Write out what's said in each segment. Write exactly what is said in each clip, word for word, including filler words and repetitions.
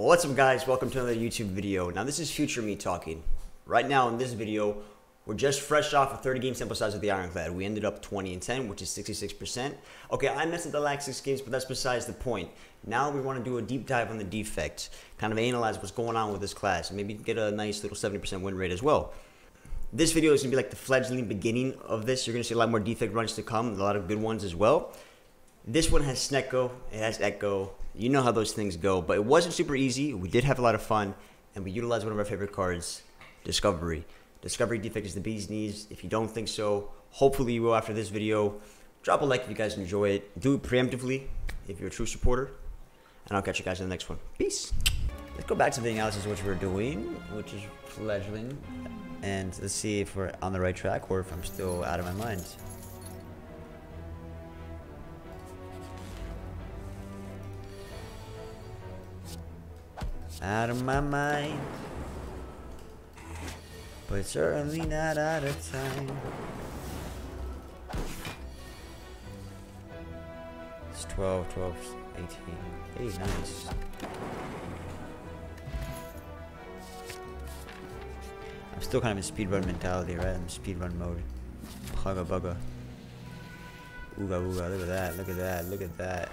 What's up guys, welcome to another YouTube video. Now this is future me talking. Right now in this video, we're just fresh off a thirty game sample size with the Ironclad. We ended up twenty and ten, which is sixty-six percent. Okay, I messed up the last six games, but that's besides the point. Now we wanna do a deep dive on the defect, kind of analyze what's going on with this class, and maybe get a nice little seventy percent win rate as well. This video is gonna be like the fledgling beginning of this. You're gonna see a lot more defect runs to come, a lot of good ones as well. This one has Snecko, it has Echo. You know how those things go, but it wasn't super easy. We did have a lot of fun, and we utilized one of our favorite cards, Discovery. Discovery defect is the bee's knees. If you don't think so, hopefully you will after this video. Drop a like if you guys enjoy it. Do it preemptively if you're a true supporter, and I'll catch you guys in the next one. Peace. Let's go back to the analysis of what we're doing, which is fledgling, and let's see if we're on the right track or if I'm still out of my mind. Out of my mind, but certainly not out of time. It's twelve, twelve, eighteen. Hey, nice. I'm still kind of in speedrun mentality, right? I'm in speedrun mode. Hugga bugga. Ooga ooga, look at that, look at that, look at that.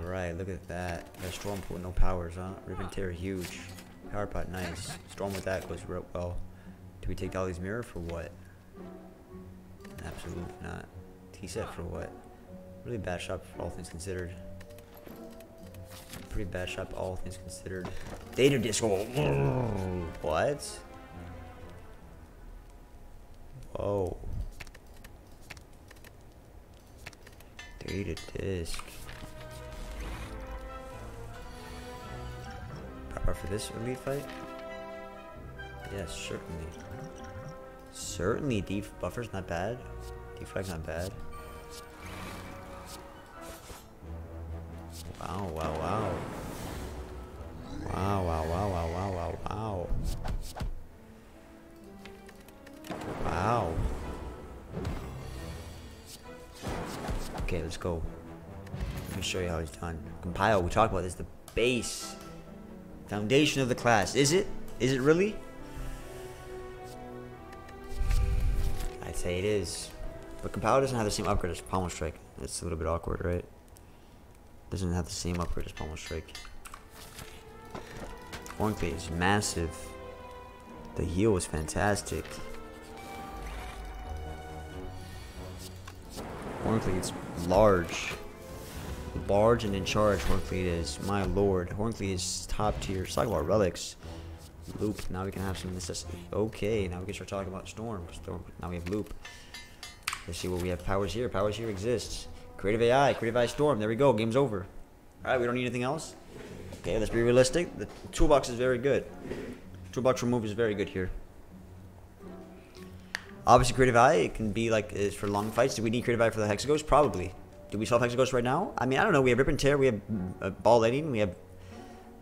Alright, look at that. That Storm pool, no powers, huh? Rip and tear, huge. Power pot, nice. Storm with that goes real well. Do we take Dolly's mirror for what? Absolutely not. T-set for what? Really bad shop, all things considered. Pretty bad shop, all things considered. Data disc. Oh, what? Whoa. Data disc. For this elite fight? Yes, certainly. Certainly, def buffer's not bad. Defrag's not bad. Wow, wow, wow. Wow, wow, wow, wow, wow, wow, wow. Wow. Okay, let's go. Let me show you how it's done. Compile, we talked about this, the base. Foundation of the class. Is it? Is it really? I'd say it is. But Compile doesn't have the same upgrade as Pommel Strike. That's a little bit awkward, right? Doesn't have the same upgrade as Pommel Strike. Ironclad is massive. The heal was fantastic. Ironclad is large. Large and in charge. Horncleat is, my lord. Horncleat is top tier. Let's talk about relics. Loop. Now we can have some necessity. Okay, now we can start talking about Storm. Storm. Now we have Loop. Let's see what we have. Powers here. Powers here exists. Creative A I. Creative A I Storm. There we go. Game's over. Alright, we don't need anything else. Okay, let's be realistic. The toolbox is very good. Toolbox remove is very good here. Obviously, Creative A I, it can be like it's for long fights. Do we need Creative A I for the Hexaghost? Probably. Do we solve Hexaghost right now? I mean, I don't know. We have Rip and Tear. We have a Ball Lightning. We have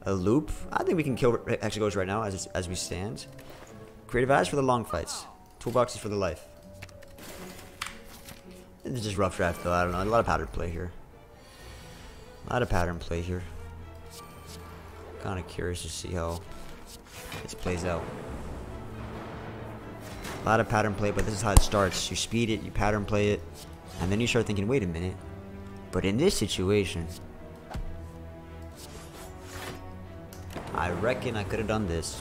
a Loop. I think we can kill Hexaghost right now as, as we stand. Creative Eyes for the long fights. Toolboxes for the life. This is just rough draft, though. I don't know. A lot of pattern play here. A lot of pattern play here. Kind of curious to see how this plays out. A lot of pattern play, but this is how it starts. You speed it. You pattern play it. And then you start thinking, wait a minute. But in this situation, I reckon I could have done this.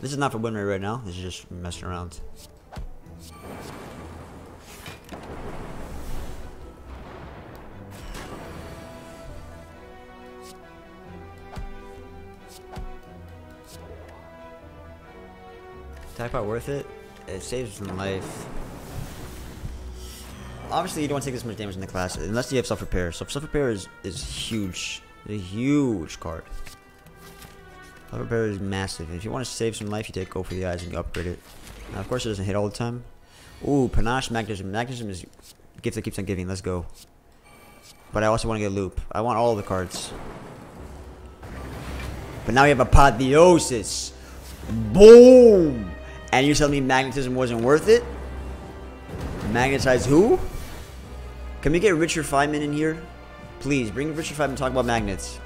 This is not for win rate right now. This is just messing around. Type out worth it. It saves some life. Obviously, you don't want to take this much damage in the class unless you have self-repair. So self-repair is, is huge. It's a huge card. Self-repair is massive. And if you want to save some life, you take Go for the Eyes and you upgrade it. Now, of course, it doesn't hit all the time. Ooh, Panache Magnetism. Magnetism is a gift that keeps on giving. Let's go. But I also want to get a Loop. I want all the cards. But now we have Apotheosis. Boom! And you're telling me magnetism wasn't worth it? Magnetize who? Can we get Richard Feynman in here? Please, bring Richard Feynman and talk about magnets.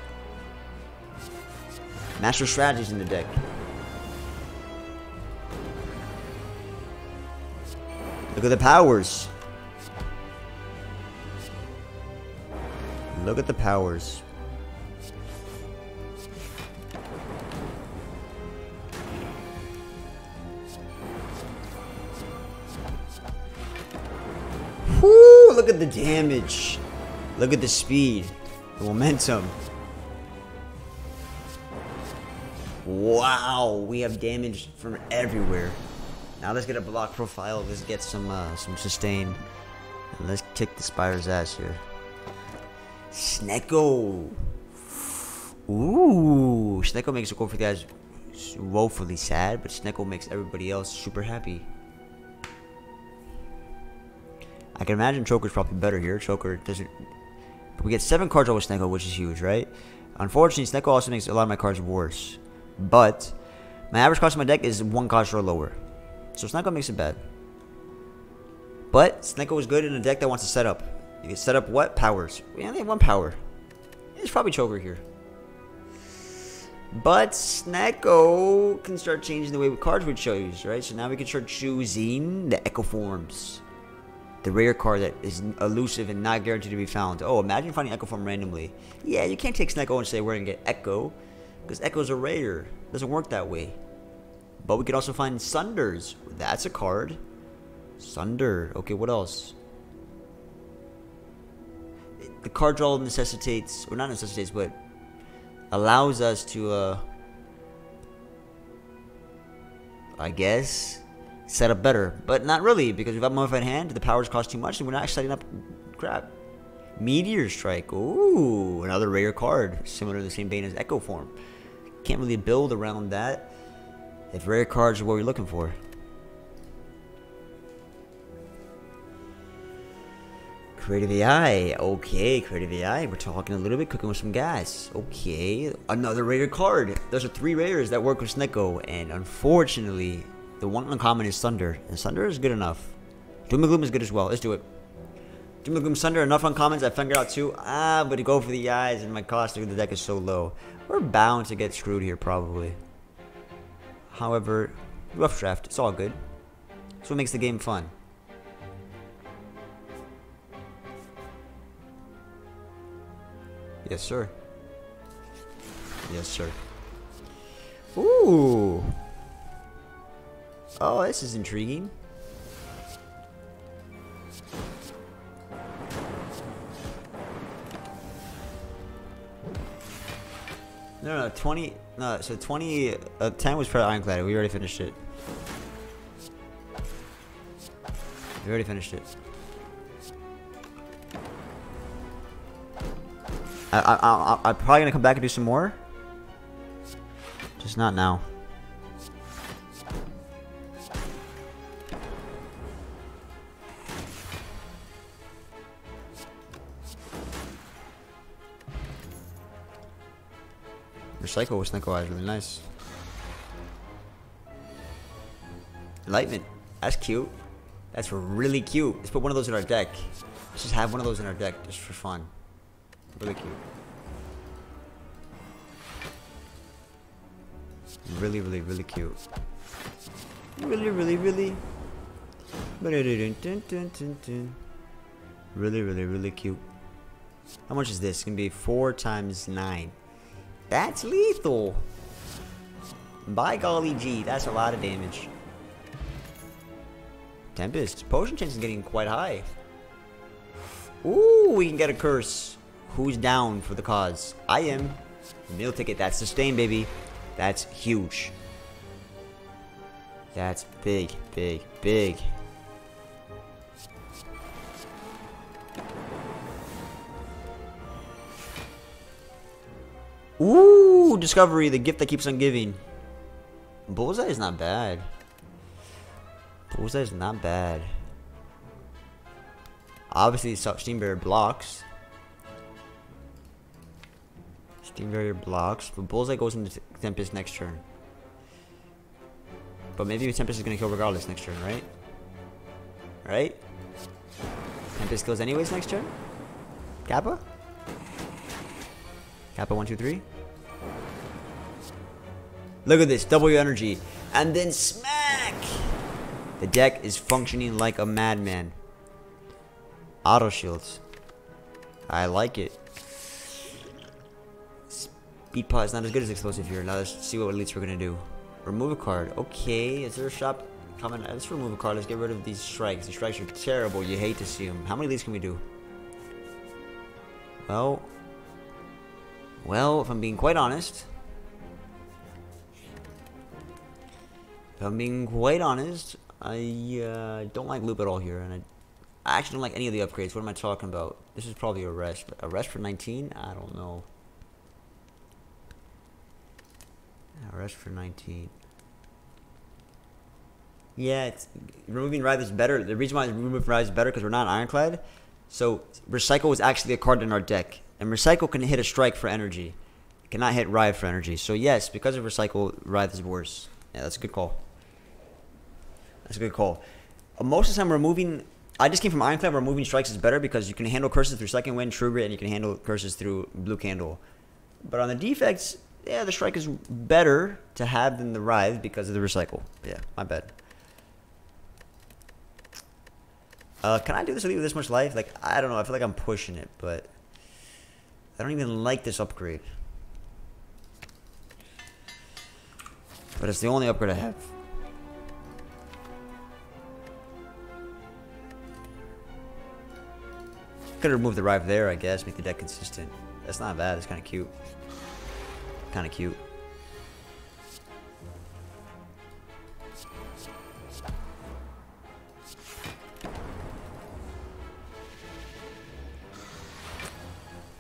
Master strategies in the deck. Look at the powers. Look at the powers. Whoo, look at the damage. Look at the speed, the momentum. Wow, we have damage from everywhere. Now let's get a block profile. Let's get some uh, some sustain. And let's kick the Spire's ass here. Snecko. Ooh, Snecko makes the goal for the guys woefully sad, but Snecko makes everybody else super happy. I can imagine Choker's probably better here. Choker doesn't. We get seven cards over Snecko, which is huge, right? Unfortunately, Snecko also makes a lot of my cards worse. But my average cost of my deck is one cost or lower. So Snecko makes it bad. But Snecko is good in a deck that wants to set up. You can set up what? Powers. We only have one power. It's probably Choker here. But Snecko can start changing the way we cards we choose, right? So now we can start choosing the Echo Forms. The rare card that is elusive and not guaranteed to be found. Oh, imagine finding Echo Form randomly. Yeah, you can't take Snecko and say we're going to get Echo, because Echo's a rare. It doesn't work that way. But we could also find Sunders. That's a card. Sunder. Okay, what else? The card draw necessitates, or not necessitates, but allows us to, uh, I guess, set up better, but not really, because we've got more of at hand. The powers cost too much, and we're not setting up crap. Meteor Strike. Ooh, another rare card, similar to the same vein as Echo Form. Can't really build around that if rare cards are what we're looking for. Creative A I. Okay, Creative A I. We're talking a little bit, cooking with some gas. Okay, another rare card. Those are three rares that work with Snecko, and unfortunately, the one uncommon is Sunder, and Sunder is good enough. Doom and Gloom is good as well. Let's do it. Doom and Gloom, Sunder, enough uncommons. I figured out too. Ah, but to go for the eyes, and my cost of the deck is so low. We're bound to get screwed here, probably. However, rough draft. It's all good. That's what makes the game fun. Yes, sir. Yes, sir. Ooh. Oh, this is intriguing. No, no, twenty. No, so twenty. Uh, ten was probably Ironclad. We already finished it. We already finished it. I, I, I, I'm probably gonna come back and do some more. Just not now. Recycle with Snecko eyes, really nice. Enlightenment, that's cute. That's really cute. Let's put one of those in our deck. Let's just have one of those in our deck just for fun. Really cute. Really, really, really cute. Really, really, really. Really, really, really cute. How much is this? It's gonna be four times nine. That's lethal. By golly gee, that's a lot of damage. Tempest. Potion chance is getting quite high. Ooh, we can get a curse. Who's down for the cause? I am. Meal ticket. That's sustain, baby. That's huge. That's big, big, big. Ooh, Discovery, the gift that keeps on giving. Bullseye is not bad. Bullseye is not bad. Obviously, Steam Barrier blocks. Steam Barrier blocks, but Bullseye goes into Tempest next turn. But maybe Tempest is going to kill regardless next turn, right? Right? Tempest kills anyways next turn? Kappa? Kappa one, two, three. Look at this, double your energy. And then smack! The deck is functioning like a madman. Auto shields. I like it. Speed pot is not as good as explosive here. Now let's see what elites we're gonna do. Remove a card. Okay, is there a shop? Come on, let's remove a card. Let's get rid of these strikes. These strikes are terrible. You hate to see them. How many elites can we do? Well, well, if I'm being quite honest, if I'm being quite honest, I uh, don't like loop at all here, and I, I actually don't like any of the upgrades. What am I talking about? This is probably a rest. A rest for nineteen? I don't know. A rest for nineteen. Yeah, it's, removing Rive is better. The reason why removing Rive is better because we're not Ironclad. So Recycle is actually a card in our deck, and Recycle can hit a strike for energy. It cannot hit Rive for energy. So yes, because of Recycle, Rive is worse. Yeah, that's a good call. That's a good call. Uh, most of the time, removing. I just came from Ironclad. Removing strikes is better because you can handle curses through Second Wind, True Grit, and you can handle curses through Blue Candle. But on the defects, yeah, the strike is better to have than the Rive because of the Recycle. Yeah, my bad. Uh, can I do this elite with this much life? Like, I don't know. I feel like I'm pushing it, but I don't even like this upgrade. But it's the only upgrade I have. Could remove the Rive there, I guess. Make the deck consistent. That's not bad. It's kind of cute. Kind of cute.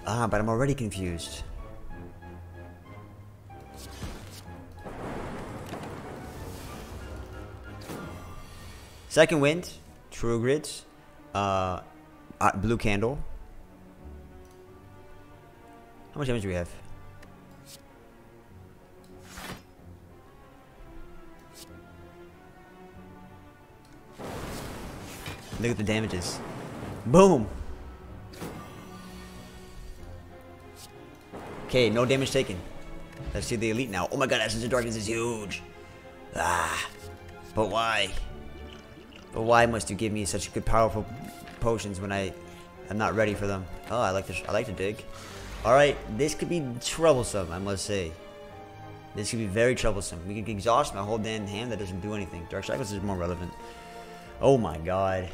Ah, but I'm already confused. Second Wind, True Grit, uh, uh, Blue Candle. How much damage do we have? Look at the damages. Boom! Okay, no damage taken. Let's see the elite now. Oh my god, Essence of Darkness is huge! Ah! But why? But why must you give me such good, powerful potions when I am not ready for them? Oh, I like to, I like to dig. All right, this could be troublesome, I must say. This could be very troublesome. We could exhaust my whole damn hand that doesn't do anything. Dark Shackles is more relevant. Oh my god.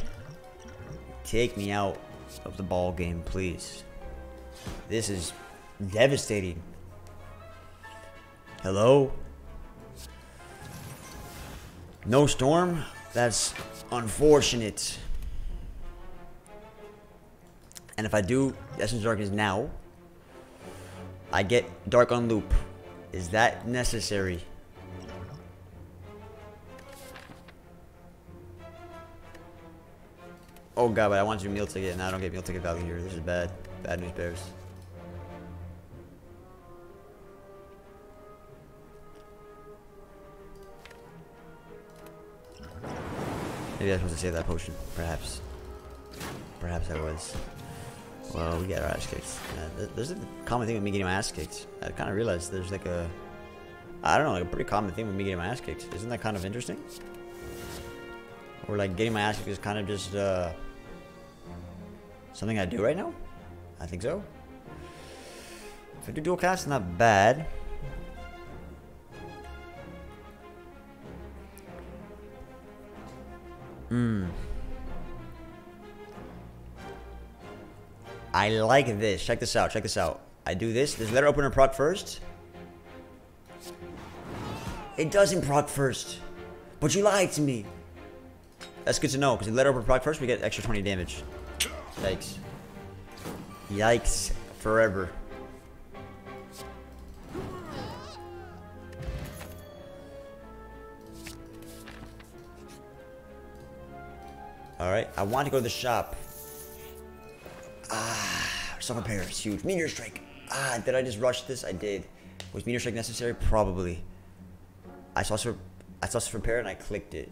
Take me out of the ball game, please. This is devastating. Hello? No storm? That's unfortunate. And if I do Essence Darkness now, I get Dark on Loop. Is that necessary? Oh god, but I want your meal ticket, and I don't get meal ticket value here. This is bad. Bad news bears. Maybe I was supposed to save that potion. Perhaps. Perhaps I was. Well, we got our ass kicked. Uh, there's a common thing with me getting my ass kicked. I kind of realized there's like a... I don't know, like a pretty common thing with me getting my ass kicked. Isn't that kind of interesting? Or like getting my ass kicked is kind of just... Uh, something I do right now? I think so. If I do dual cast, not bad. Hmm. I like this. Check this out. Check this out. I do this. This letter opener proc first. It doesn't proc first. But you lied to me. That's good to know, because the letter opener proc first, we get extra twenty damage. Yikes. Yikes. Forever. Alright, I want to go to the shop. Ah, Self Repair is huge. Meteor Strike. Ah, did I just rush this? I did. Was Meteor Strike necessary? Probably. I saw Self I saw Self Repair and I clicked it.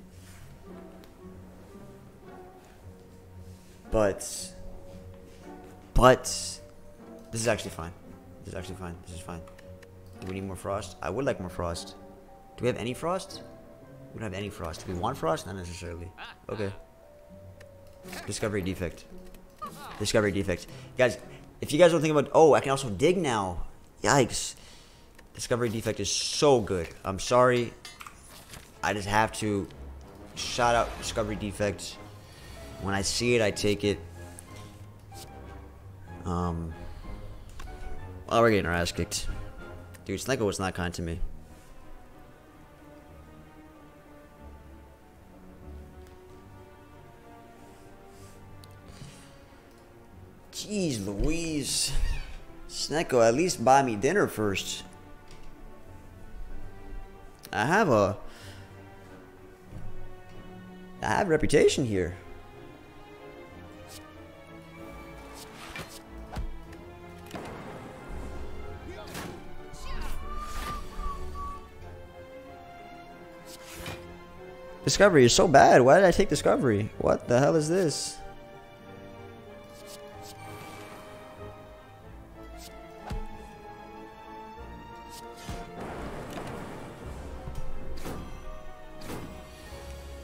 But, but, this is actually fine. This is actually fine. This is fine. Do we need more frost? I would like more frost. Do we have any frost? We don't have any frost. Do we want frost? Not necessarily. Okay. Discovery defect. Discovery defect. Guys, if you guys don't think about... Oh, I can also dig now. Yikes. Discovery defect is so good. I'm sorry. I just have to shout out Discovery defect. When I see it, I take it. Um... Well, we're getting our ass kicked. Dude, Snecko was not kind to me. Jeez Louise. Snecko, at least buy me dinner first. I have a... I have a reputation here. Discovery is so bad. Why did I take Discovery? What the hell is this?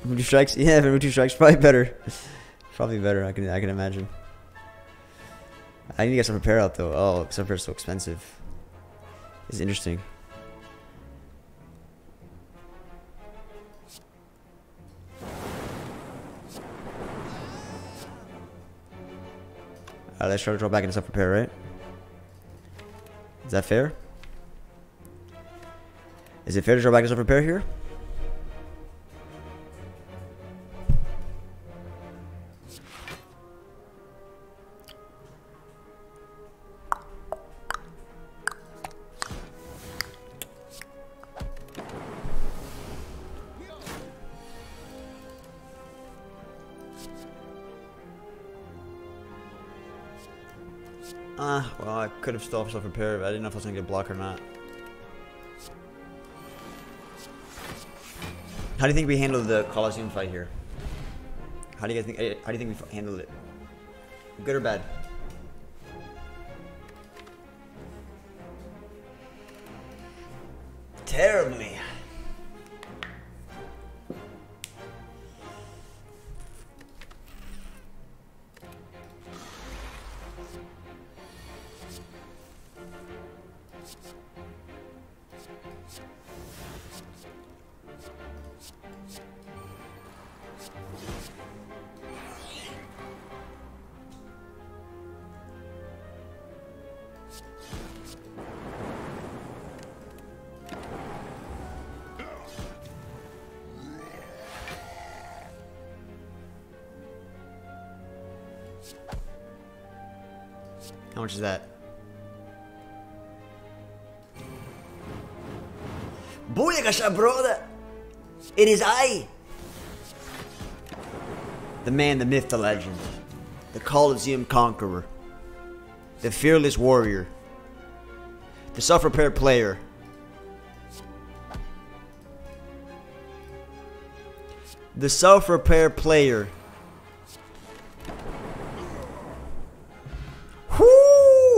Remove two strikes? Yeah, remove two strikes. Probably better. Probably better, I can I can imagine. I need to get some repair out though. Oh, some repair is so expensive. It's interesting. Alright, let's try to draw back into self-repair, right? Is that fair? Is it fair to draw back into self-repair here? Ah, uh, well, I could have stopped self-repair, but I didn't know if I was going to get blocked or not. How do you think we handled the Colosseum fight here? How do you guys think, how do you think we handled it? Good or bad? Terribly. How much is that? Booyakasha, brother! It is I! The man, the myth, the legend. The Colosseum conqueror. The fearless warrior. The self-repair player. The self-repair player.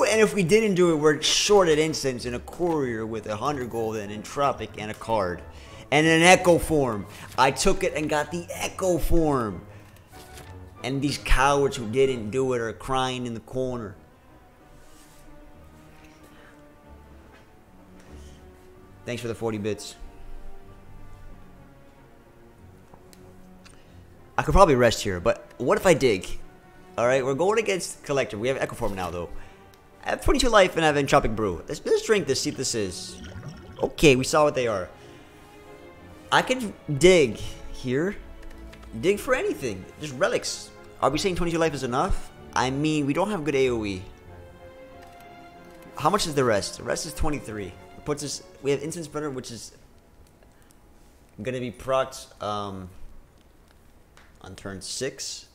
And if we didn't do it, we're shorted instants in a courier with a hundred gold and entropic and a card. And an echo form. I took it and got the echo form. And these cowards who didn't do it are crying in the corner. Thanks for the forty bits. I could probably rest here, but what if I dig? Alright, we're going against Collector. We have Echo Form now though. I have twenty-two life and I have Entropic Brew. Let's, let's drink this, see what this is. Okay, we saw what they are. I could dig here. Dig for anything. Just relics. Are we saying twenty-two life is enough? I mean, we don't have good A O E. How much is the rest? The rest is twenty-three. It puts us... We have Incense Burner, which is... gonna be procced um, on turn six.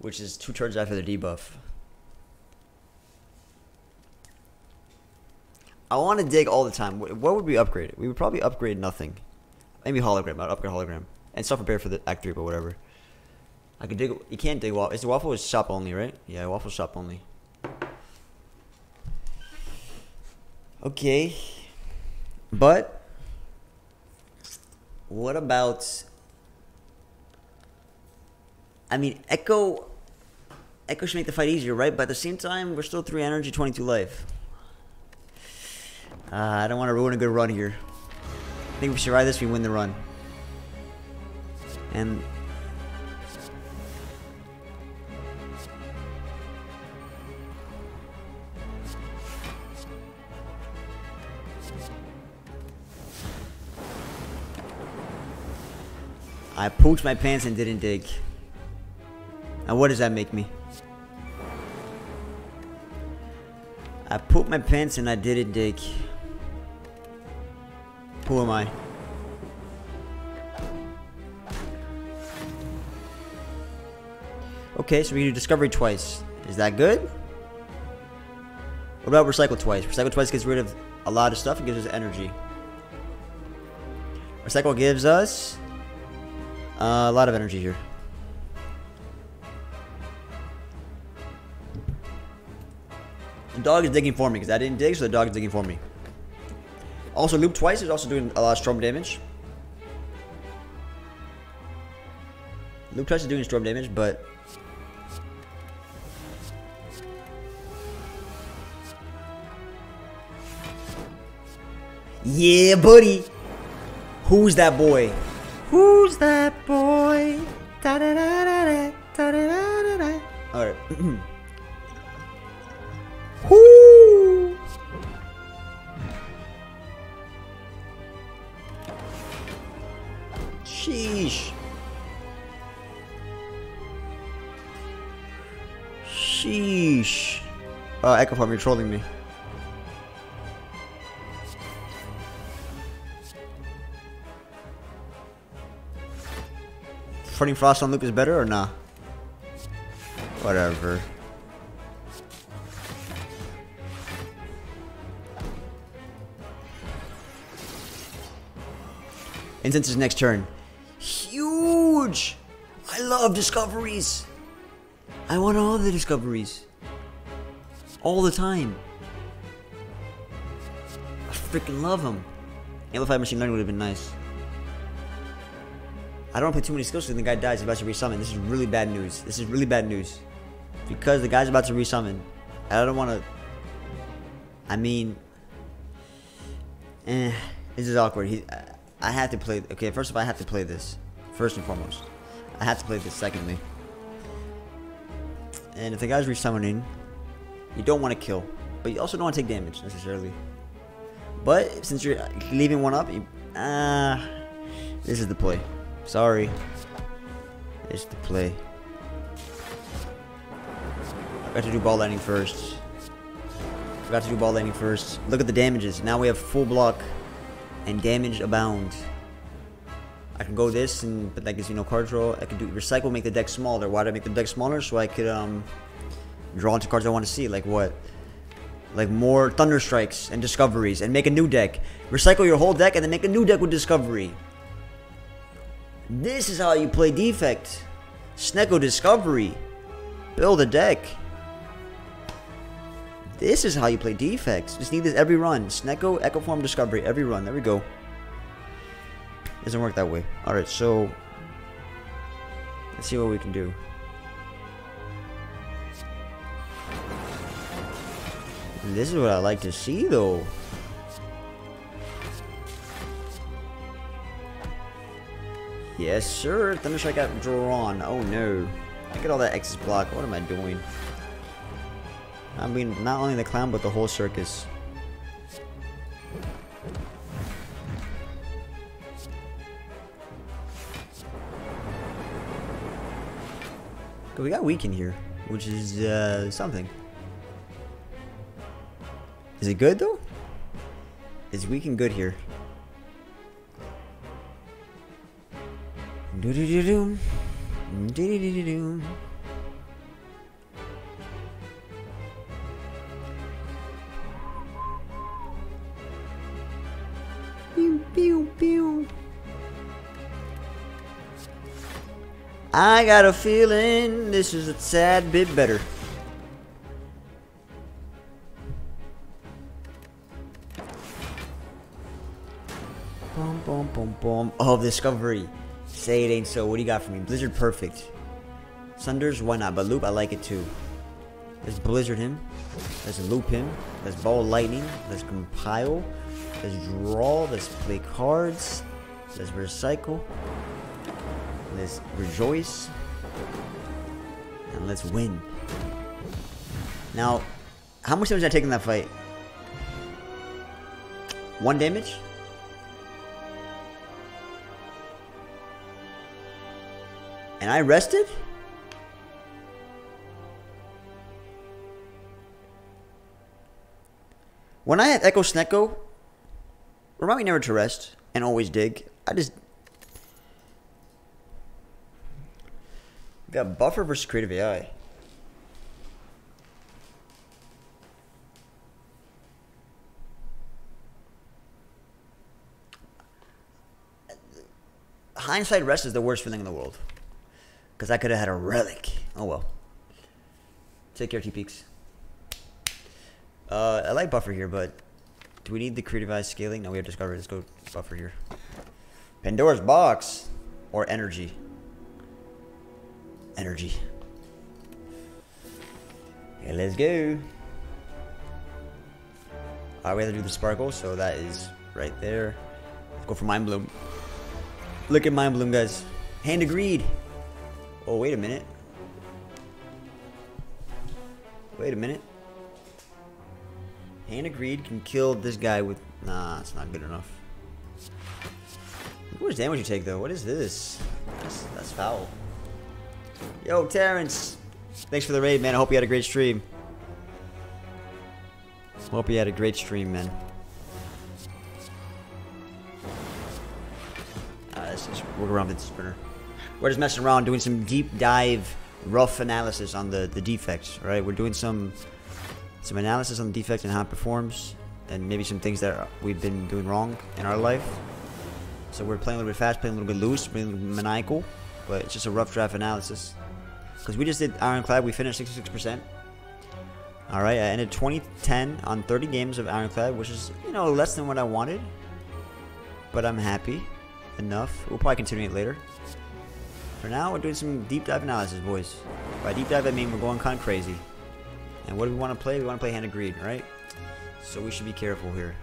Which is two turns after the debuff. I want to dig all the time. What would we upgrade? We would probably upgrade nothing. Maybe hologram. I'd upgrade hologram. And self-repair for the act three, but whatever. I could dig... You can't dig waffle. Is the waffle shop only, right? Yeah, waffle shop only. Okay, but what about, I mean, Echo, Echo should make the fight easier, right? But at the same time, we're still three energy, twenty-two life. Uh, I don't want to ruin a good run here. I think we should ride this, we win the run. And I pooped my pants and didn't dig. Now what does that make me? I pooped my pants and I didn't dig. Who am I? Okay, so we can do Discovery twice. Is that good? What about Recycle twice? Recycle twice gets rid of a lot of stuff and gives us energy. Recycle gives us uh, a lot of energy here. The dog is digging for me because I didn't dig, so the dog is digging for me. Also, loop twice is also doing a lot of storm damage. Loop twice is doing storm damage, but yeah, buddy. Who's that boy? Who's that boy? Da da da da da da da da. All right. Whoo! Sheesh. Sheesh. Oh, Echo Form, you're trolling me. Fronting Frost on Luke is better or nah? Whatever. And since his next turn. Huge! I love discoveries! I want all the discoveries. All the time. I freaking love them. Amplified machine learning would have been nice. I don't play too many skills because the guy dies, he's about to resummon. This is really bad news. This is really bad news. Because the guy's about to resummon. I don't want to. I mean. Eh. This is awkward. He. I, I have to play. Okay, first of all, I have to play this. First and foremost. I have to play this, secondly. And if the guy's resummoning, you don't want to kill. But you also don't want to take damage, necessarily. But since you're leaving one up, you, uh, this is the play. Sorry. It's the play. I got to do ball lightning first. Forgot to do ball lightning first. Look at the damages. Now we have full block and damage abound. I can go this, and but that gives me no card draw. I can do recycle, make the deck smaller. Why did I make the deck smaller? So I could um draw into cards I want to see. Like what? Like more Thunder Strikes and Discoveries, and make a new deck. Recycle your whole deck and then make a new deck with Discovery. This is how you play Defect. Snecko Discovery. Build a deck. This is how you play Defects. Just need this every run. Snecko, Echo Form, Discovery. Every run. There we go. Doesn't work that way. Alright, so let's see what we can do. This is what I like to see, though. Yes, sir. Thunderstrike got drawn. Oh no! Look at all that X's block. What am I doing? I mean, not only the clown, but the whole circus. We got weak in here, which is uh, something. Is it good though? Is weak and good here? Do do do do do do do do. Pew pew pew. I got a feeling this is a tad bit better. Boom, boom, boom, boom. Oh, Discovery. Say it ain't so. What do you got for me? Blizzard perfect. Sunders, why not? But loop, I like it too. Let's blizzard him. Let's loop him. Let's ball lightning. Let's compile. Let's draw. Let's play cards. Let's recycle. Let's rejoice. And let's win. Now, how much damage did I take in that fight? One damage? And I rested? When I had Echo Snecko, remind me never to rest and always dig. I just got buffer versus creative A I. Hindsight rest is the worst feeling in the world, because I could have had a relic. Oh well. Take care, T-Peaks. Uh, I like buffer here, but do we need the creative eye scaling? No, we have Discovery. Let's go buffer here. Pandora's box or energy. Energy. Okay, let's go. Alright, we have to do the sparkle, so that is right there. Let's go for Mind Bloom. Look at Mind Bloom, guys. Hand agreed. Oh, wait a minute. Wait a minute. Hand agreed can kill this guy with... Nah, it's not good enough. Look how much damage you take, though. What is this? That's, that's foul. Yo, Terrence! Thanks for the raid, man. I hope you had a great stream. Hope you had a great stream, man. Uh, let's just work around with the sprinter. We're just messing around, doing some deep dive, rough analysis on the, the defects, right? We're doing some... some analysis on the defect and how it performs, and maybe some things that we've been doing wrong in our life. So we're playing a little bit fast, playing a little bit loose, playing a little bit maniacal, but it's just a rough draft analysis. Because we just did Ironclad, we finished sixty-six percent. Alright, I ended twenty ten on thirty games of Ironclad, which is, you know, less than what I wanted. But I'm happy enough. We'll probably continue it later. For now, we're doing some deep dive analysis, boys. By deep dive, I mean we're going kind of crazy. And what do we want to play? We want to play hand agreed, right? So we should be careful here.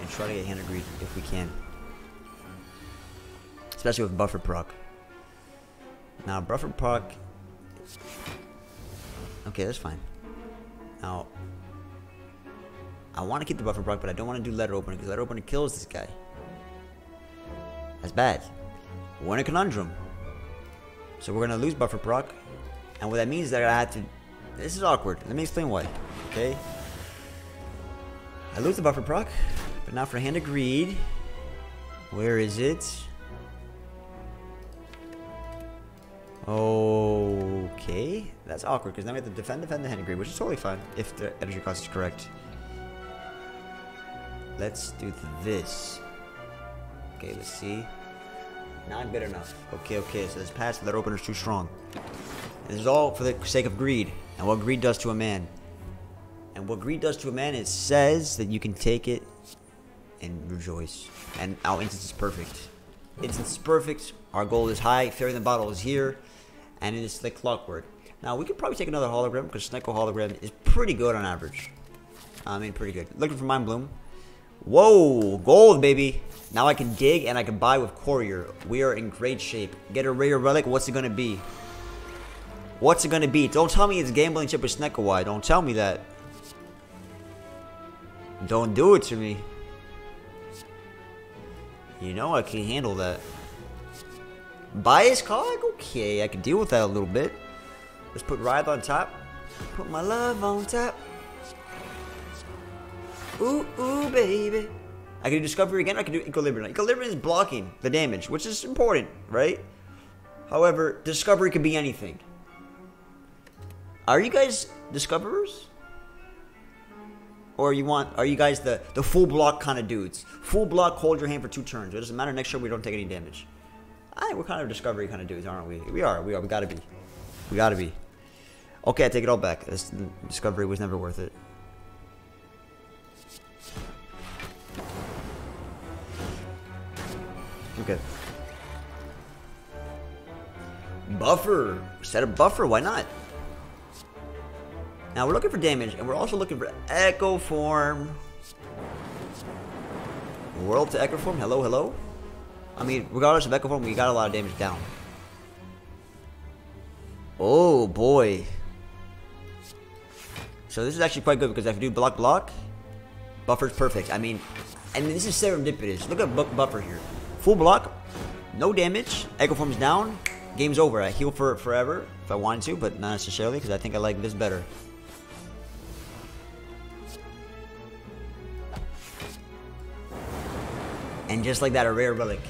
And try to get hand agreed if we can. Especially with buffer proc. Now, buffer proc... Okay, that's fine. Now, I want to keep the buffer proc, but I don't want to do letter opener, because letter opener kills this guy. That's bad. We're in a conundrum. So we're going to lose buffer proc. And what that means is that I have to... This is awkward. Let me explain why. Okay. I lose the buffer proc. But now for hand of greed. Where is it? Okay. That's awkward. Because now we have to defend, defend the hand of greed. Which is totally fine. If the energy cost is correct. Let's do this. Okay, let's see. Not good enough. Okay, okay. So this pass for that opener is too strong. This is all for the sake of greed, and what greed does to a man. And what greed does to a man is says that you can take it and rejoice. And our instance is perfect. Instance is perfect. Our goal is high. Fairy in the bottle is here, and it is like clockwork. Now we could probably take another hologram because Snecko hologram is pretty good on average. I mean, pretty good. Looking for Mind Bloom. Whoa, gold, baby! Now I can dig and I can buy with courier. We are in great shape. Get a rare relic. What's it gonna be? What's it gonna be? Don't tell me it's gambling chip with Snecko. Why? Don't tell me that. Don't do it to me. You know I can handle that. Bias cog? Okay, I can deal with that a little bit. Let's put Writhe on top. Put my love on top. Ooh, ooh, baby. I can do Discovery again. I can do Equilibrium. Equilibrium is blocking the damage, which is important, right? However, Discovery could be anything. Are you guys discoverers? Or you want are you guys the, the full block kind of dudes? Full block, hold your hand for two turns. It doesn't matter, next turn we don't take any damage. Alright, we're kind of Discovery kind of dudes, aren't we? We are, we are, we gotta be. We gotta be. Okay, I take it all back. This Discovery was never worth it. Okay. Buffer. Set a buffer. Why not? Now we're looking for damage, and we're also looking for Echo Form. World to Echo Form. Hello, hello. I mean, regardless of Echo Form, we got a lot of damage down. Oh boy. So this is actually quite good because if you do block block, buffer's perfect. I mean, and this is serendipitous. Look at bu buffer here. Full block, no damage. Echo Form's down. Game's over. I heal for forever if I wanted to, but not necessarily because I think I like this better. And just like that, a rare relic.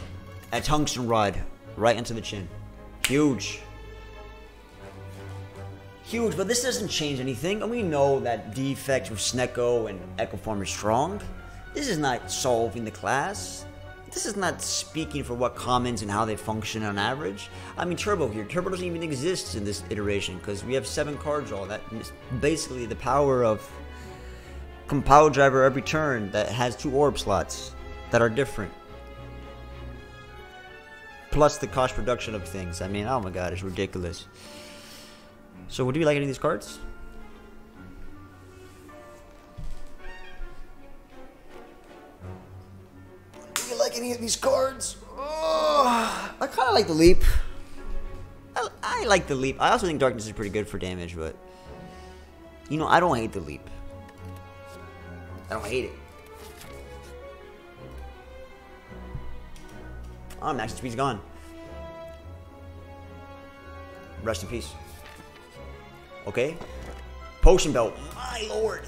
A tungsten rod right into the chin. Huge. Huge, but this doesn't change anything. And we know that Defect with Snecko and Echo Form is strong. This is not solving the class. This is not speaking for what commons and how they function on average. I mean, Turbo here. Turbo doesn't even exist in this iteration because we have seven card draw. That is basically the power of Compile Driver every turn that has two orb slots that are different. Plus the cost reduction of things. I mean, oh my god, it's ridiculous. So, would you like any of these cards? Any of these cards? Oh, I kind of like the leap. I, I like the leap. I also think darkness is pretty good for damage, but you know, I don't hate the leap. I don't hate it. Oh, max speed's gone. Rest in peace. Okay. Potion belt. My lord.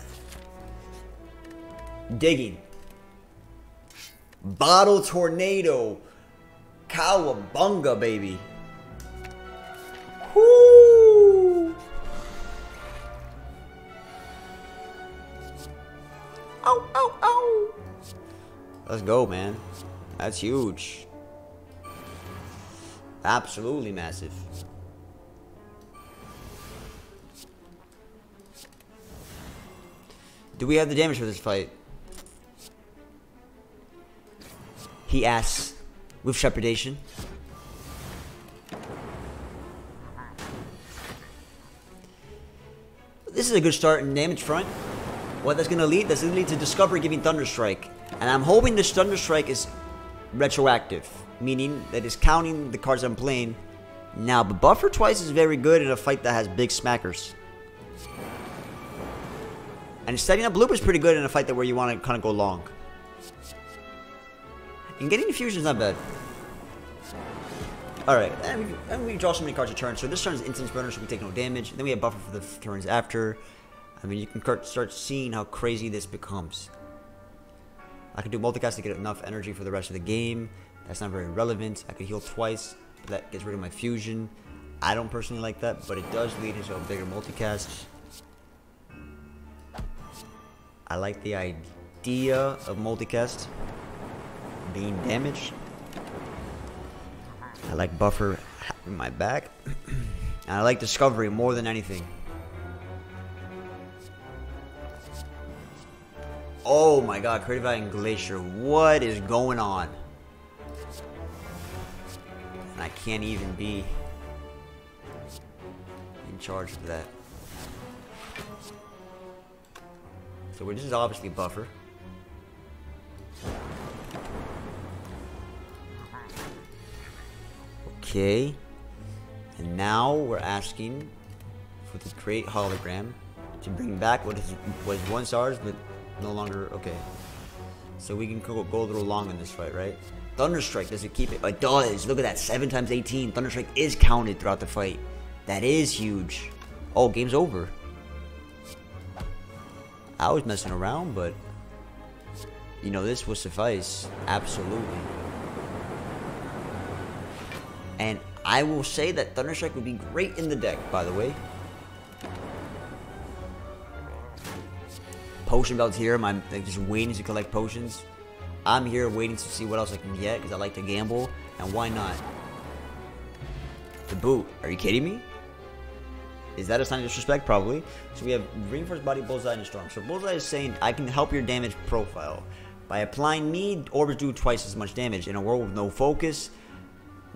Digging. Bottle tornado, cowabunga, baby. Woo! Ow, ow, ow! Let's go, man. That's huge. Absolutely massive. Do we have the damage for this fight? He asks with trepidation. This is a good start in damage front. What that's going to lead? That's going to lead to Discovery giving Thunderstrike. And I'm hoping this Thunderstrike is retroactive, meaning that it's counting the cards I'm playing now. But Buffer twice is very good in a fight that has big smackers. And setting up Loop is pretty good in a fight that where you want to kind of go long. And getting infusion is not bad. Alright, and, and we draw so many cards a turn. So this turn is Instance Burner, so we take no damage. Then we have buffer for the turns after. I mean, you can start seeing how crazy this becomes. I could do multicast to get enough energy for the rest of the game. That's not very relevant. I could heal twice, but that gets rid of my fusion. I don't personally like that, but it does lead into a bigger multicast. I like the idea of multicast being damaged. I like buffer in my back. And I like Discovery more than anything. Oh my god, Creative Eye and Glacier. What is going on? And I can't even be in charge of that. So this is obviously buffer. Okay, and now we're asking for the create hologram to bring back what is, was once ours, but no longer. Okay, so we can go, go a little long in this fight, right? Thunderstrike, does it keep it? It does. Look at that, seven times eighteen. Thunderstrike is counted throughout the fight. That is huge. Oh, game's over. I was messing around, but you know, this will suffice. Absolutely. And I will say that Thunderstrike would be great in the deck, by the way. Potion belt here. I'm just waiting to collect potions. I'm here waiting to see what else I can get because I like to gamble. And why not? The boot. Are you kidding me? Is that a sign of disrespect? Probably. So we have Reinforced Body, Bullseye, and Storm. So Bullseye is saying I can help your damage profile. By applying me, orbs do twice as much damage. In a world with no focus,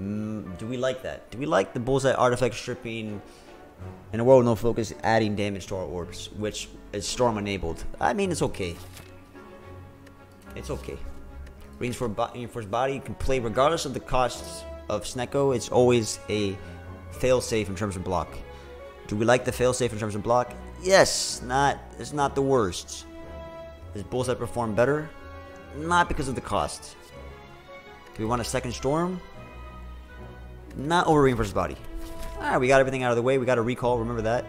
mm, do we like that? Do we like the bullseye artifact stripping? In a world with no focus, adding damage to our orbs, which is storm enabled. I mean, it's okay. It's okay. Reinforced body, you can play regardless of the costs of Snecko. It's always a failsafe in terms of block. Do we like the failsafe in terms of block? Yes, not. It's not the worst. Does bullseye perform better? Not because of the cost. Do we want a second storm? Not over reinforced body. Alright, we got everything out of the way. We got a recall, remember that.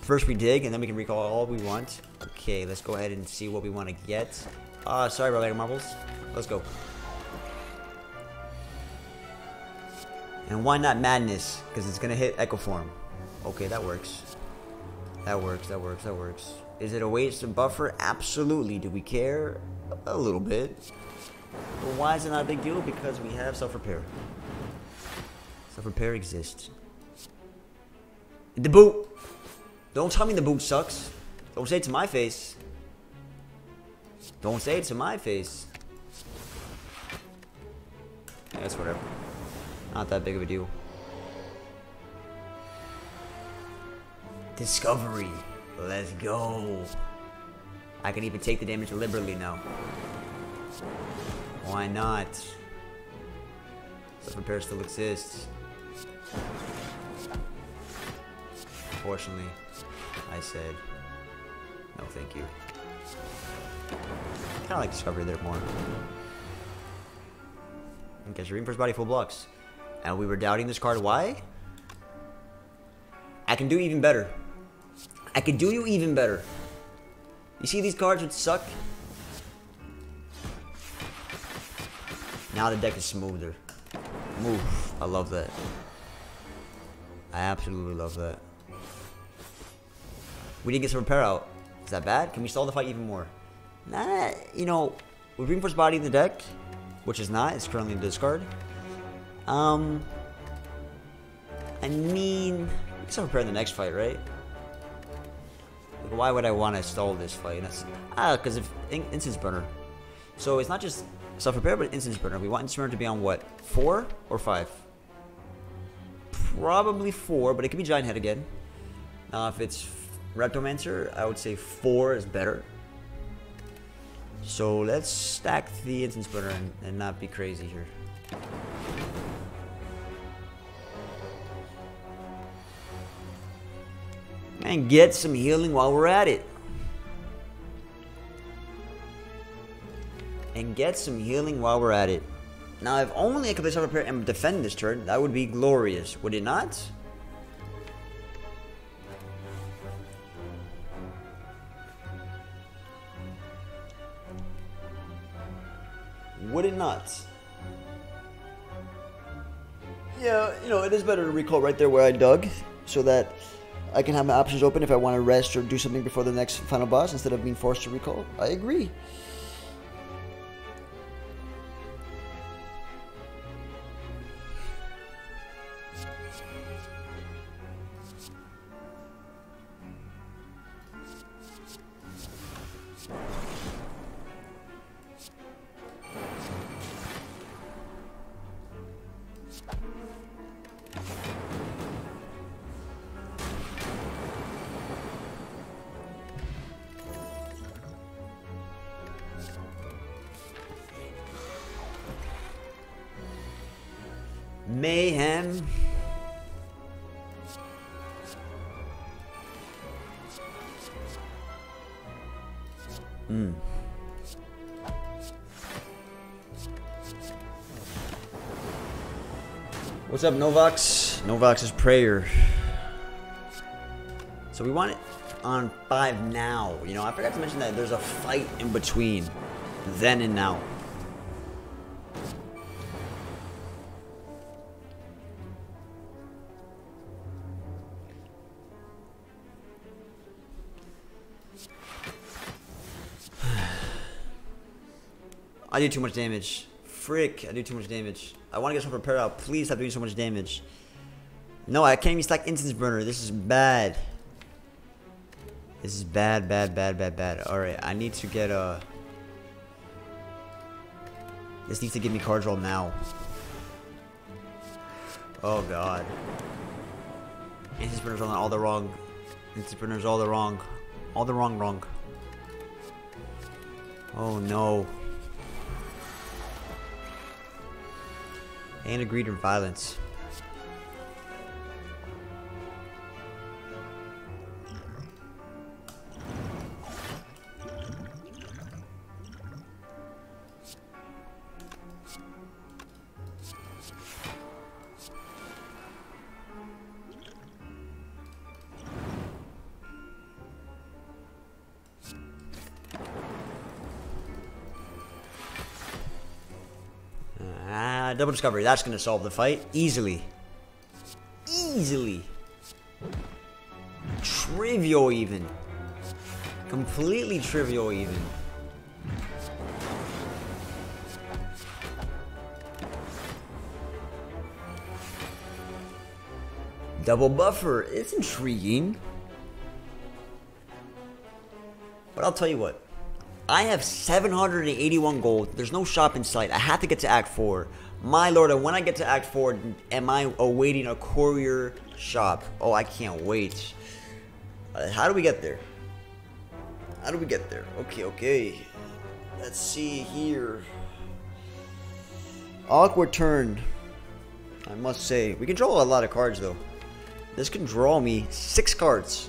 First we dig, and then we can recall all we want. Okay, let's go ahead and see what we want to get. Ah, uh, sorry about that, marbles. Let's go. And why not madness? Because it's going to hit Echo Form. Okay, that works. That works, that works, that works. Is it a waste of buffer? Absolutely. Do we care? A little bit. But why is it not a big deal? Because we have self-repair. Self-repair exists. The boot! Don't tell me the boot sucks. Don't say it to my face. Don't say it to my face. Yeah, that's whatever. Not that big of a deal. Discovery. Let's go. I can even take the damage liberally now. Why not? Self-repair still exists. Unfortunately, I said no thank you. Kinda like Discovery there more. Okay, so reinforced body full blocks. And we were doubting this card, why? I can do even better. I can do you even better. You see these cards would suck? Now the deck is smoother. Oof, I love that. I absolutely love that. We didn't get some repair out. Is that bad? Can we stall the fight even more? Nah, you know, with reinforced body in the deck, which is not, it's currently in discard. Um, I mean, we can still repair in the next fight, right? Like, why would I want to stall this fight? That's, ah, because if in, instance burner. So it's not just self repair, but instance burner. We want instance burner to be on what, four or five? Probably four, but it could be giant head again. Now, uh, if it's Reptomancer, I would say four is better. So let's stack the instance burner and, and not be crazy here. And get some healing while we're at it. And get some healing while we're at it. Now, if only I could play self-repair and defend this turn, that would be glorious, would it not? Would it not? Yeah, you know, it is better to recall right there where I dug, so that I can have my options open if I want to rest or do something before the next final boss instead of being forced to recall. I agree. Mayhem. Mm. What's up, Novox? Novox's prayer. So we want it on five now. You know, I forgot to mention that there's a fight in between then and now. I do too much damage. Frick, I do too much damage. I want to get some repair out. Please stop doing so much damage. No, I can't even stack instance burner. This is bad. This is bad, bad, bad, bad, bad. Alright, I need to get a... This needs to give me card draw now. Oh god. Instance on all the wrong. Instance all the wrong. All the wrong wrong. Oh no. And agreed in violence. Double Discovery, that's gonna solve the fight. Easily. Easily. Trivial even. Completely trivial even. Double Buffer, it's intriguing. But I'll tell you what. I have seven hundred eighty-one gold. There's no shop in sight. I have to get to Act four. My lord, and when I get to Act four, am I awaiting a courier shop? Oh, I can't wait. Uh, how do we get there? How do we get there? Okay, okay. Let's see here. Awkward turn, I must say. We can draw a lot of cards, though. This can draw me six cards.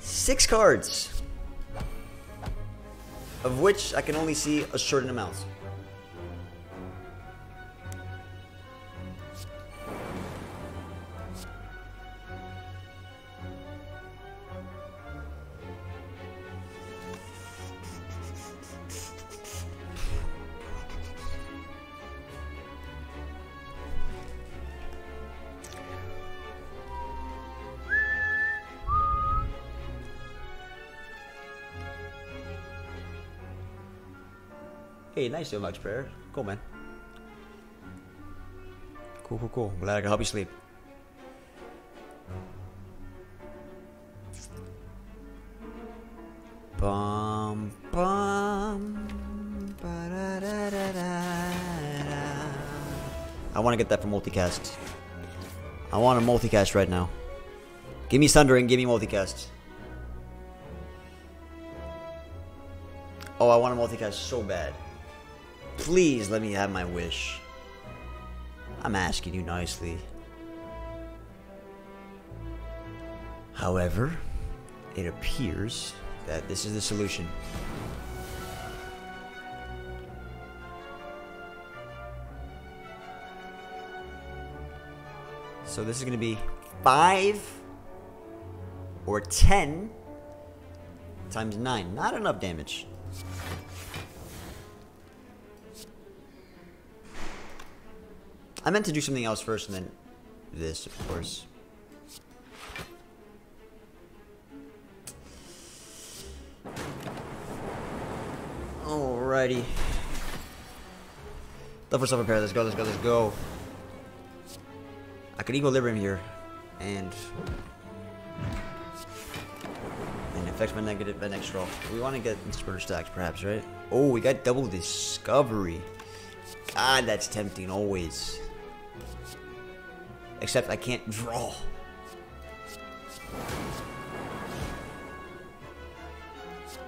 Six cards. Of which I can only see a certain amount. Hey, nice so much, Prayer. Cool, man. Cool, cool, cool. Glad I can help you sleep. Bum, bum. I want to get that for multicast. I want a multicast right now. Give me Sundering, give me multicast. Oh, I want a multicast so bad. Please let me have my wish. I'm asking you nicely. However, it appears that this is the solution. So this is going to be five or ten times nine. Not enough damage. I meant to do something else first, and then this, of course. Alrighty. Love for self-repair. Let's go, let's go, let's go. I could equilibrium here, and and affect my negative, my next draw. We want to get Spurter stacks, perhaps, right? Oh, we got double discovery. God, that's tempting always. Except I can't draw.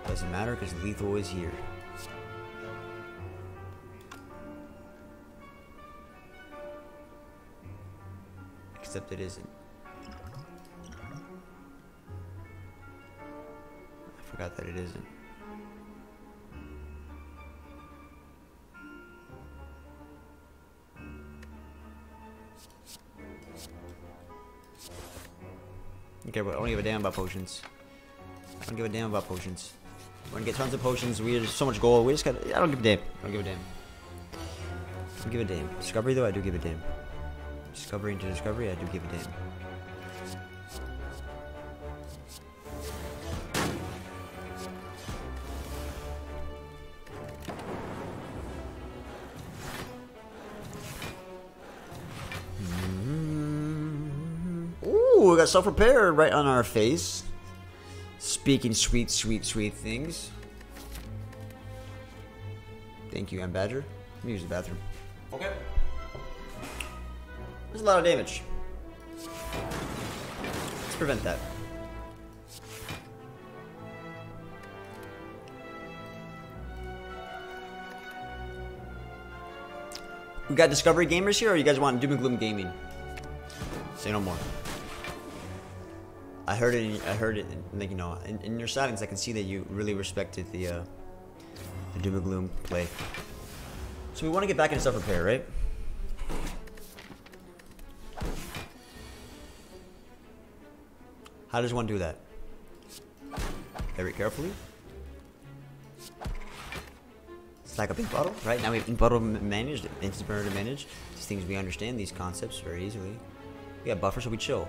Doesn't matter because lethal is here. Except it isn't. I forgot that it isn't. Okay, but I don't give a damn about potions. I don't give a damn about potions. We're gonna get tons of potions. We have so much gold. We just got. I don't give a damn. I don't give a damn. I don't give a damn. Discovery though, I do give a damn. Discovery into discovery, I do give a damn. We got self-repair right on our face. Speaking sweet, sweet, sweet things. Thank you, M. Badger. Let me use the bathroom. Okay. There's a lot of damage. Let's prevent that. We got Discovery Gamers here, or you guys want Doom and Gloom Gaming? Say no more. I heard it. In, I heard it. In, you know, in, in your silence, I can see that you really respected the, uh, the Doom and Gloom play. So we want to get back into self repair, right? How does one do that? Very carefully. It's like a ink bottle, right? Now we have ink bottle managed, instant burner to manage. These things we understand these concepts very easily. We have buffer, so we chill.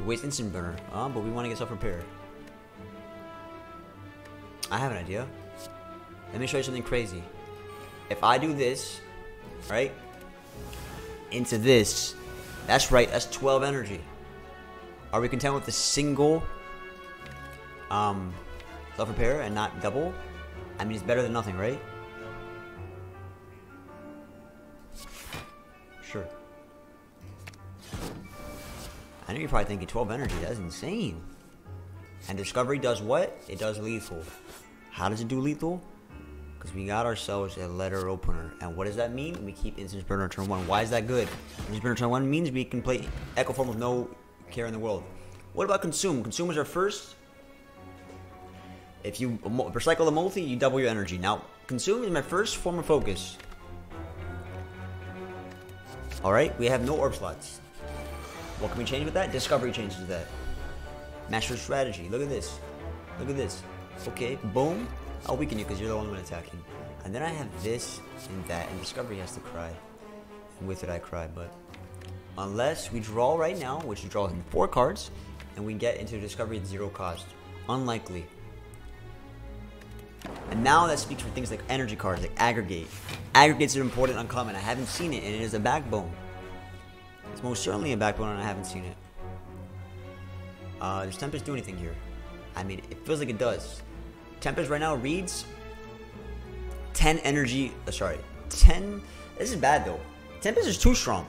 We waste instant burner, uh, but we want to get self repair. I have an idea. Let me show you something crazy. If I do this, right, into this, that's right, that's twelve energy. Are we content with a single um, self repair and not double? I mean, it's better than nothing, right? Sure. I know you're probably thinking twelve energy, that's insane. And Discovery does what? It does lethal. How does it do lethal? Because we got ourselves a letter opener. And what does that mean? We keep Instant Burner turn one. Why is that good? Instant Burner turn one means we can play Echo Form with no care in the world. What about Consume? Consumers are first. If you recycle the multi, you double your energy. Now, Consume is my first form of focus. Alright, we have no orb slots. What can we change with that? Discovery changes that. Master strategy. Look at this. Look at this. Okay, boom. I'll weaken you because you're the only one attacking. And then I have this and that, and Discovery has to cry. And with it I cry, but... unless we draw right now, which draws in four cards, and we get into Discovery at zero cost. Unlikely. And now that speaks for things like energy cards, like aggregate. Aggregates are important and uncommon. I haven't seen it, and it is a backbone. It's most certainly a backbone, and I haven't seen it. Uh, does Tempest do anything here? I mean, it feels like it does. Tempest right now reads ten energy. Uh, sorry, ten. This is bad though. Tempest is too strong.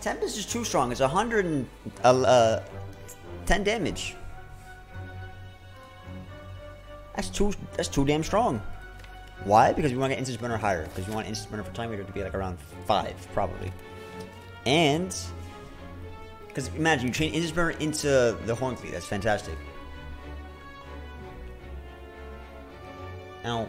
Tempest is too strong. It's a hundred and uh, ten damage. That's too, that's too damn strong. Why? Because we want to get instant burner higher. Because we want instant burner for time meter to be like around five, probably. And, because imagine, you train instant burner into the Horncleave. That's fantastic. Now,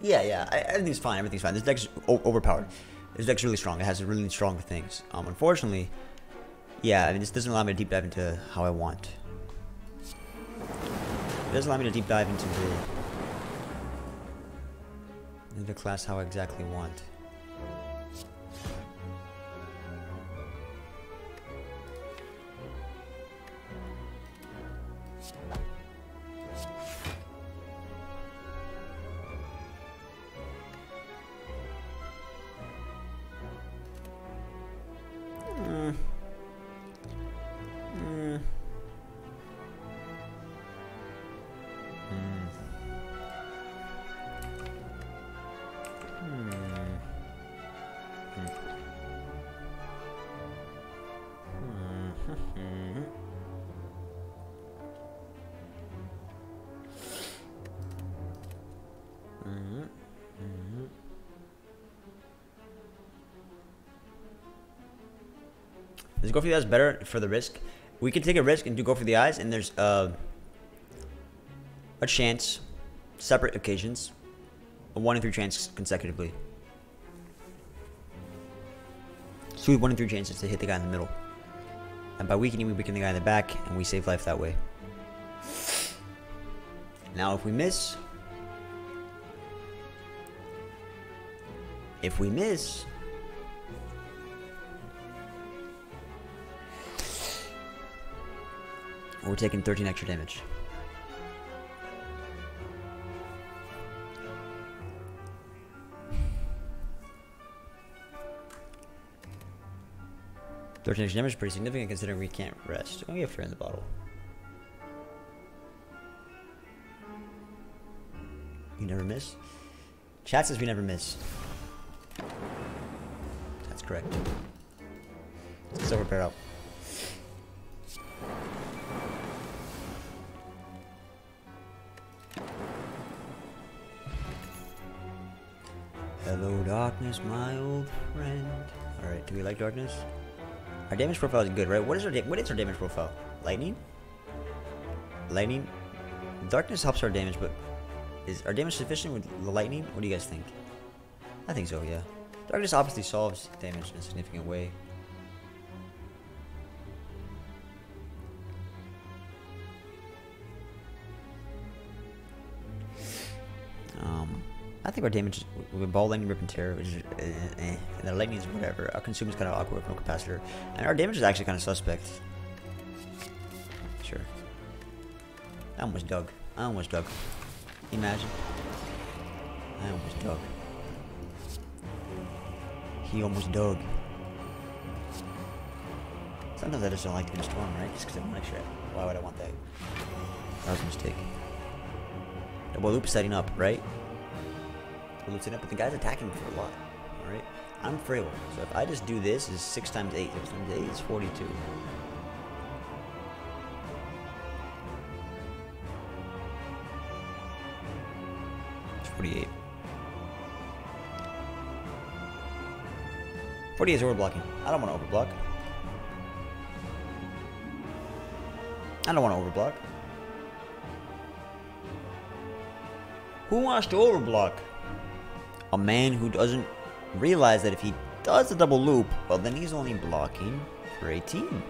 yeah, yeah, I, everything's fine, everything's fine. This deck's overpowered. This deck's really strong. It has really strong things. Um, unfortunately, yeah, I mean, this doesn't allow me to deep dive into how I want. It doesn't allow me to deep dive into the, into the class how I exactly want. Does go for the eyes better for the risk? We could take a risk and do go for the eyes, and there's uh, a chance, separate occasions, a one in three chance consecutively. So we have one in three chances to hit the guy in the middle, and by weakening, we weaken the guy in the back, and we save life that way. Now, if we miss, if we miss. We're taking thirteen extra damage. thirteen extra damage is pretty significant considering we can't rest. Oh, we have fear in the bottle. You never miss? Chat says we never miss. That's correct. Let's silver barrel. Hello darkness, my old friend. Alright, do we like darkness? Our damage profile is good, right? What is our what is our damage profile? Lightning? Lightning? Darkness helps our damage, but is our damage sufficient with lightning? What do you guys think? I think so, yeah. Darkness obviously solves damage in a significant way. Um, I think our damage with ball, lightning, rip, and tear, which is eh, eh, and the lightning is whatever. Our consume is kind of awkward with no capacitor, and our damage is actually kind of suspect. Sure. I almost dug. I almost dug. Imagine. I almost dug. He almost dug. Sometimes I just don't like to be in a storm, right? Just because I don't like shit. Why would I want that? That was a mistake. Double loop setting up, right? Double loop setting up, but the guy's attacking me for a lot. Alright? I'm frail. So if I just do this, it's six times eight. six times eight is forty-two. forty-eight. forty-eight is overblocking. I don't want to overblock. I don't want to overblock. Who wants to overblock? A man who doesn't realize that if he does a double loop, well then he's only blocking for eighteen.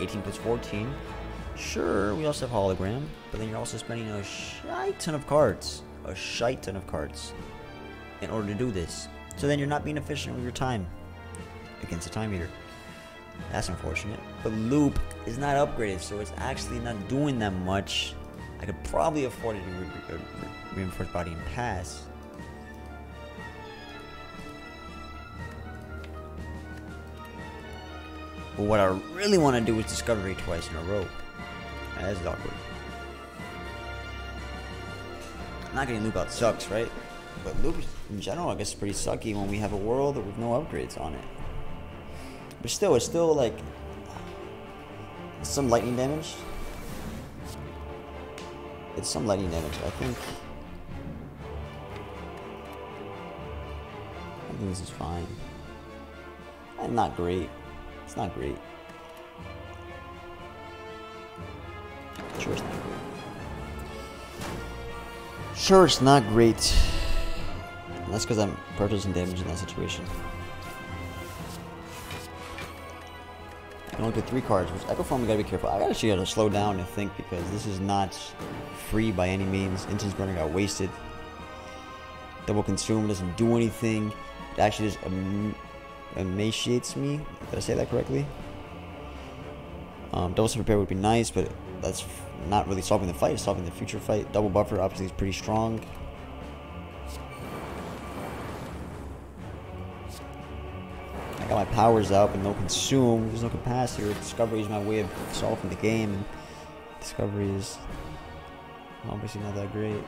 eighteen plus fourteen. Sure, we also have hologram, but then you're also spending a shite ton of cards. A shite ton of cards in order to do this. So then you're not being efficient with your time against the time meter. That's unfortunate. But loop is not upgraded, so it's actually not doing that much. I could probably afford to do re re re reinforced body and pass. But what I really want to do is discovery twice in a row. That is awkward. Not getting loop out sucks, right? But loop in general, I guess, is pretty sucky when we have a world with no upgrades on it. But still, it's still like some lightning damage. It's some lightning damage, I think. I think this is fine. And not great. It's not great. Sure, it's not great. Sure, it's not great. And that's because I'm purchasing damage in that situation. I only put three cards, which Echo Form, we gotta be careful. I actually gotta slow down and think because this is not free by any means. Instance Burner got wasted. Double Consume doesn't do anything. It actually just em emaciates me. Did I say that correctly? Um, double Self Repair would be nice, but that's not really solving the fight, it's solving the future fight. Double Buffer obviously is pretty strong. I got my powers up and no consume. There's no capacitor. Discovery is my way of solving the game. And Discovery is obviously not that great.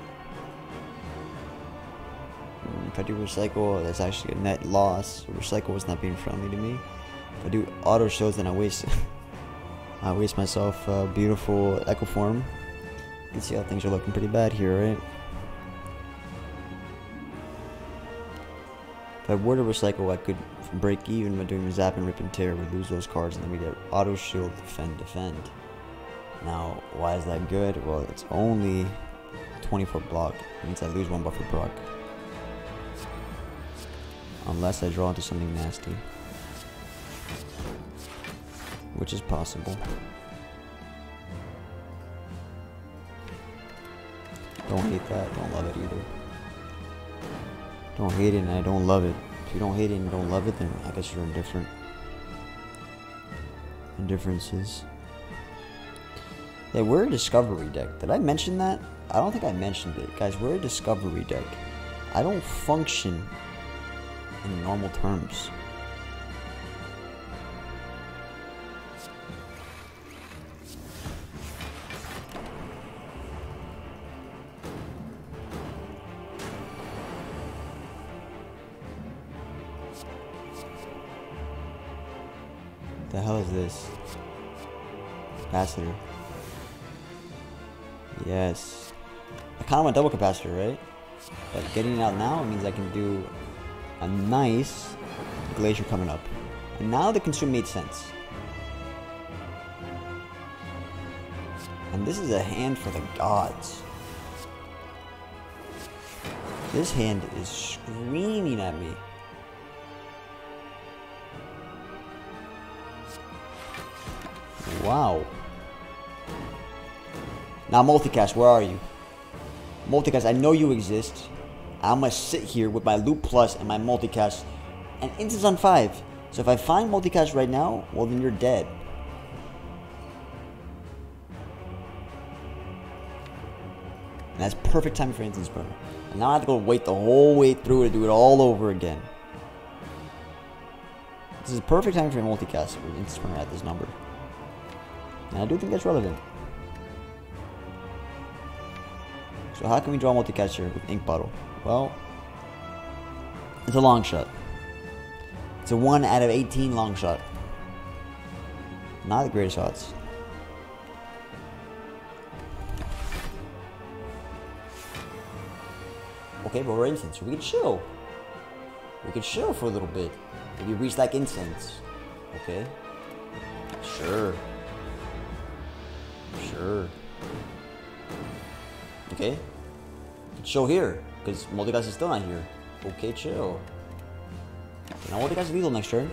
If I do recycle, that's actually a net loss. Recycle was not being friendly to me. If I do auto shows, then I waste it. I waste myself a uh, beautiful Echo Form. You can see how things are looking pretty bad here, right? If I were to recycle, I could break even by doing zap and rip and tear. We lose those cards and then we get auto shield, defend, defend. Now, why is that good? Well, it's only twenty-four block. It means I lose one buffer proc. Unless I draw into something nasty. Which is possible. Don't hate that, don't love it either. Don't hate it and I don't love it. If you don't hate it and don't love it, then I guess you're indifferent. Indifferences. Yeah, we're a discovery deck. Did I mention that? I don't think I mentioned it. Guys, we're a discovery deck. I don't function in normal terms. The hell is this? Capacitor. Yes. I kind of want double capacitor, right? But getting it out now means I can do a nice glacier coming up. And now the consume made sense. And this is a hand for the gods. This hand is screaming at me. Wow. Now multicast, where are you? Multicast, I know you exist. I'm gonna sit here with my loop plus and my multicast and instance on five. So if I find multicast right now, well then you're dead. And that's perfect time for instance burn. And now I have to go wait the whole way through to do it all over again. This is perfect time for multicast or instance burn at this number. And I do think that's relevant. So how can we draw multicast here with ink bottle? Well, it's a long shot. It's a one out of eighteen long shot. Not the greatest odds. Okay, but we're incense. We can chill. We can chill for a little bit. Maybe reach like incense. Okay. Sure. Sure. Okay. Chill here, because multicast is still not here. Okay, chill. Now multicast is legal next turn.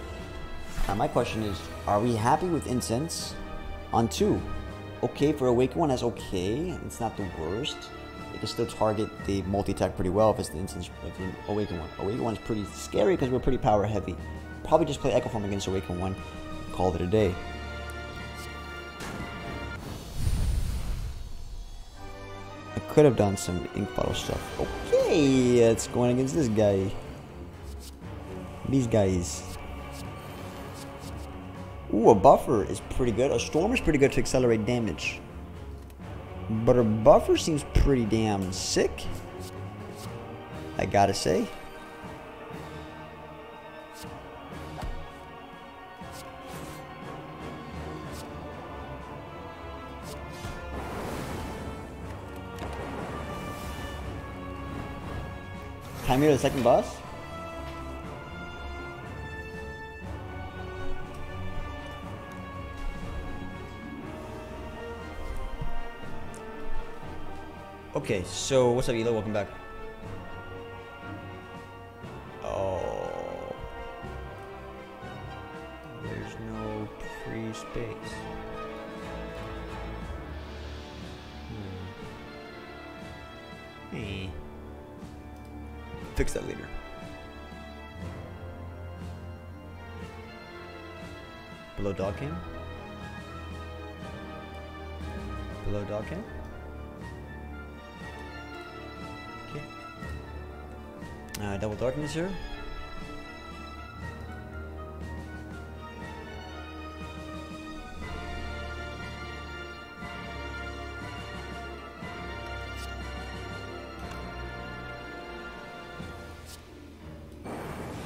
Now my question is, are we happy with incense on two? Okay, for awake one, that's okay. It's not the worst. It can still target the multi-attack pretty well if it's the instance of the Awaken one. Awaken one is pretty scary because we're pretty power heavy. Probably just play Echo Form against Awaken one. Call it a day. I could have done some ink bottle stuff. Okay, it's going against this guy. These guys. Ooh, a buffer is pretty good. A storm is pretty good to accelerate damage. But a buffer seems pretty damn sick, I gotta say. Time here to the second boss? Okay, so what's up, Elo? Welcome back. Oh, there's no free space. Hmm. Hey, fix that later. Below dog cam. Below dog cam. Uh, double darkness here.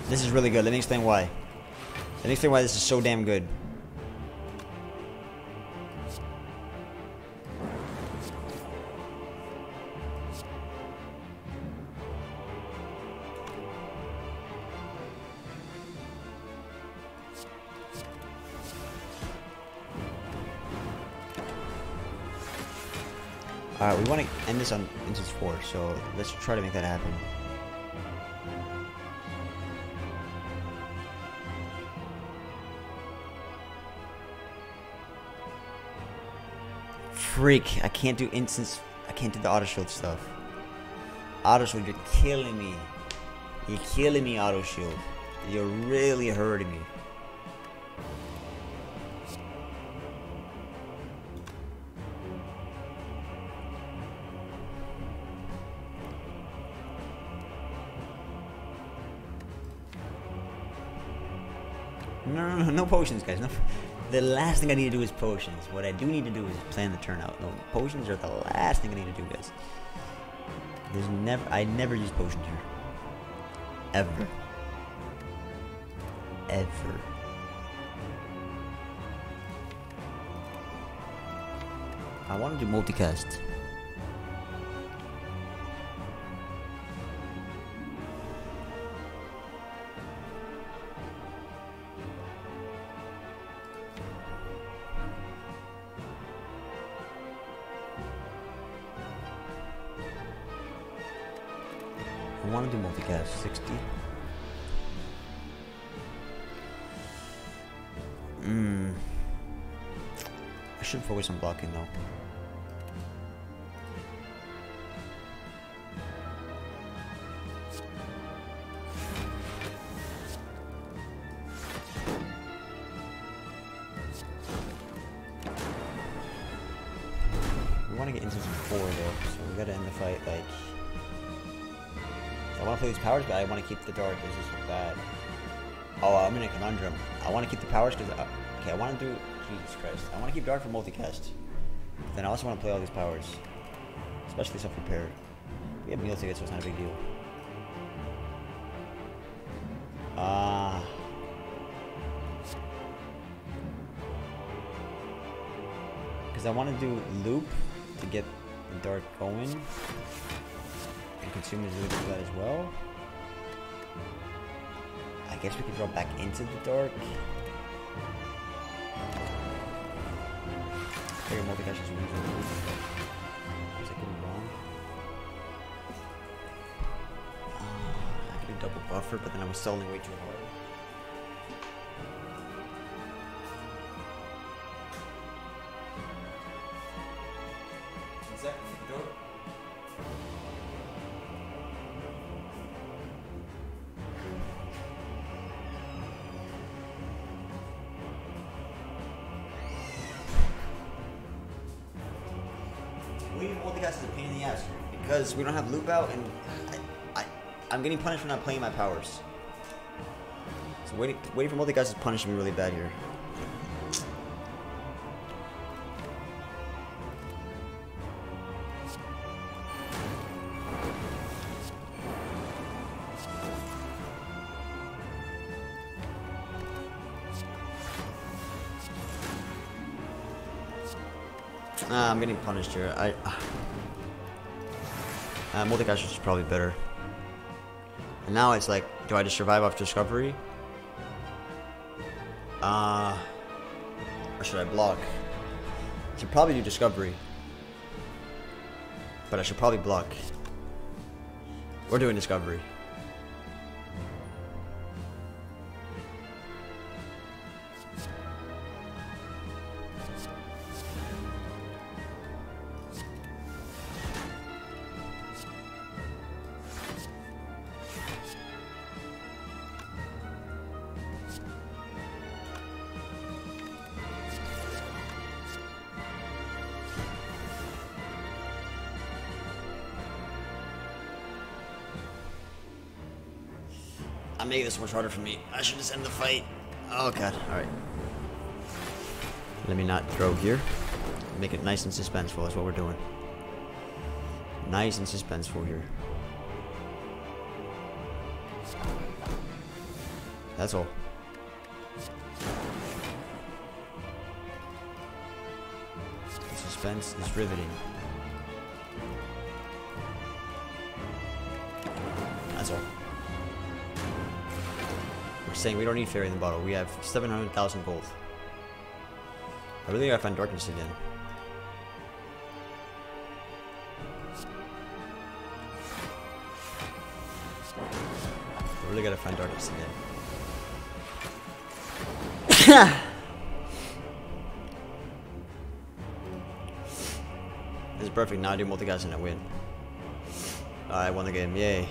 This is really good. Let me explain why. Let me explain why this is so damn good. Alright, we want to end this on instance four, so let's try to make that happen. Freak, I can't do instance, I can't do the auto shield stuff. Auto shield, you're killing me. You're killing me, auto shield. You're really hurting me. No, no, no, no potions, guys. No, the last thing I need to do is potions. What I do need to do is plan the turnout. No, potions are the last thing I need to do, guys. There's never, I never use potions here, ever, ever. I want to do multicast. I want to do multicast sixty. Hmm. I should focus on blocking though. We want to get into some four though, so we gotta end the fight like. I want to play these powers, but I want to keep the dark. This is bad. Oh, I'm in a conundrum. I want to keep the powers because I, okay, I want to do. Jesus Christ! I want to keep dark for multicast. But then I also want to play all these powers, especially self-prepared. We have meal tickets, so it's not a big deal. Ah. Uh, because I want to do loop to get the dark going. Consumers look at that as well. I guess we can draw back into the dark. I figure multicash is reasonable. Is that going wrong? Uh, I could do double buffer, but then I was selling way too hard. Because we don't have loop out, and I, I, I'm getting punished for not playing my powers. So waiting, waiting for multicast is punishing me really bad here. Ah, I'm getting punished here. I. Uh, Uh, multicash is probably better. And now it's like, do I just survive off Discovery? Uh, or should I block? I should probably do Discovery. But I should probably block. We're doing Discovery. I'm making this much harder for me. I should just end the fight. Oh god, alright. Let me not throw here. Make it nice and suspenseful, that's what we're doing. Nice and suspenseful here. That's all. The suspense is riveting. That's all. Saying we don't need fairy in the bottle. We have seven hundred thousand gold. I really gotta find darkness again. I really gotta find darkness again. This is perfect. Now I do multicast and I win. I won the game. Yay.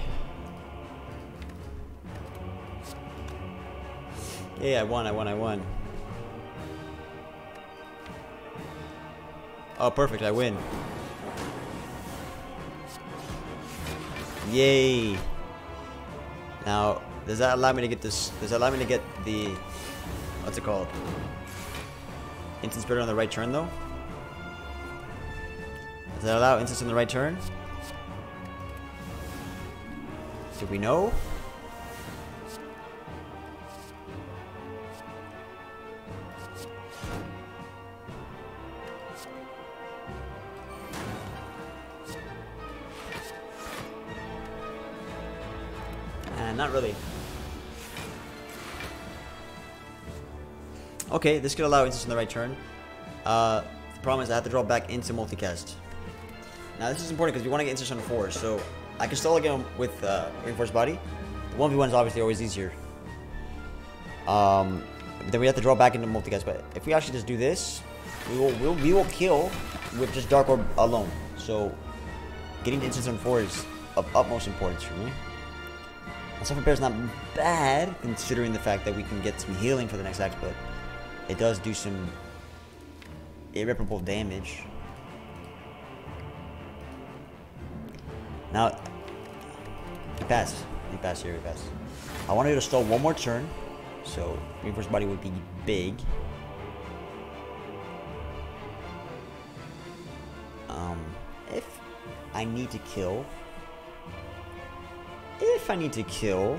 Yeah, I won, I won, I won. Oh, perfect, I win. Yay. Now, does that allow me to get this, does that allow me to get the, what's it called? Instant spirit on the right turn, though? Does that allow instance on the right turn? Do we know? not really. Okay, this could allow instance on the right turn. Uh, the problem is I have to draw back into multicast. Now this is important because we want to get instance on four, so I can stall again with uh, Reinforced Body. The one v one is obviously always easier. Um, then we have to draw back into multicast, but if we actually just do this, we will, we'll, we will kill with just Dark Orb alone. So getting to instance on four is of utmost importance for me. Self Repair is not bad, considering the fact that we can get some healing for the next act, but it does do some irreparable damage. Now, we pass. We pass here, we pass. I want to be able to stall one more turn, so Reinforced Body would be big. Um, if I need to kill... If I need to kill,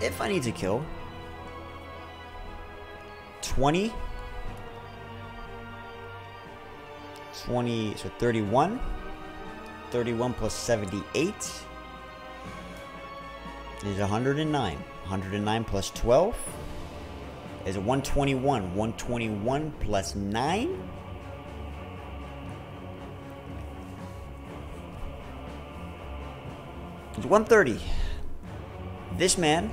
if I need to kill, twenty, twenty, so thirty-one, thirty-one plus seventy-eight is one hundred nine, one hundred nine plus twelve. Is one twenty-one. one twenty-one plus nine? It's one thirty. This man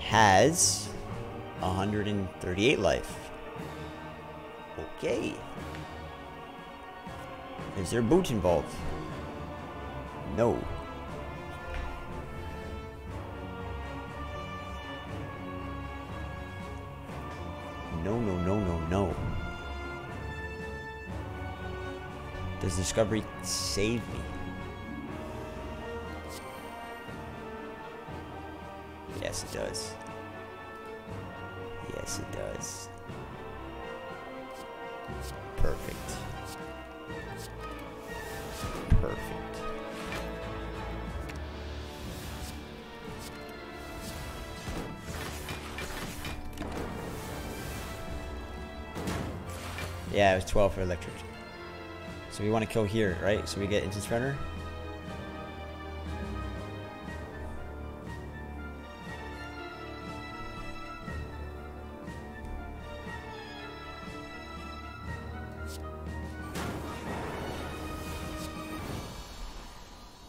has one hundred thirty-eight life. Okay. Is there boot involved? No. No, no, no, no, no. Does Discovery save me? Yes, it does. Yes, it does. Perfect. Perfect. Yeah, it was twelve for electric. So we want to kill here, right? So we get Instance Runner.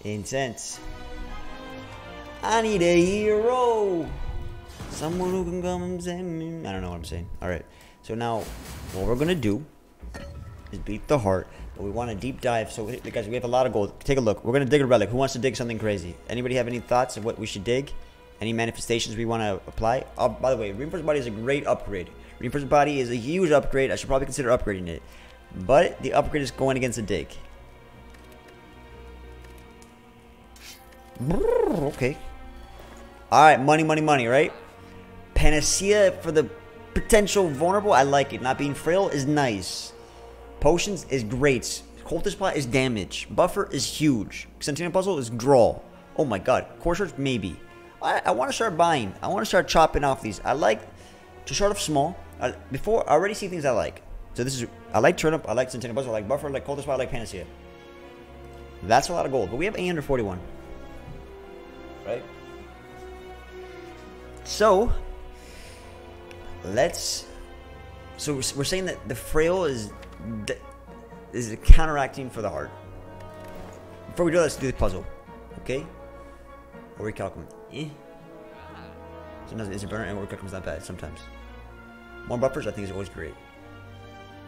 Incense. I need a hero. Someone who can come save me. I don't know what I'm saying. All right. So now, what we're gonna do is beat the heart, but we want a deep dive. So guys, we have a lot of gold. Take a look. We're gonna dig a relic. Who wants to dig something crazy? Anybody have any thoughts of what we should dig? Any manifestations we want to apply? Oh, by the way, Reinforced Body is a great upgrade. Reinforced Body is a huge upgrade. I should probably consider upgrading it, but the upgrade is going against a dig. Okay. All right, money, money, money. Right? Panacea for the potential vulnerable. I like it. Not being frail is nice. Potions is great. Cultist Plot is damage. Buffer is huge. Centennial Puzzle is draw. Oh my god. Core Search, maybe. I, I want to start buying. I want to start chopping off these. I like to start off small. I, before, I already see things I like. So this is, I like Turnip, I like Centennial Puzzle, I like Buffer, I like Cultist Plot, I like Panacea. That's a lot of gold. But we have eight hundred forty-one. Right? So, let's... So we're saying that the frail is... is counteracting for the heart. Before we do that, let's do the puzzle. Okay? Or recalcum. Eh. Sometimes it's a burner and or recalcum is not bad sometimes. More buffers I think is always great.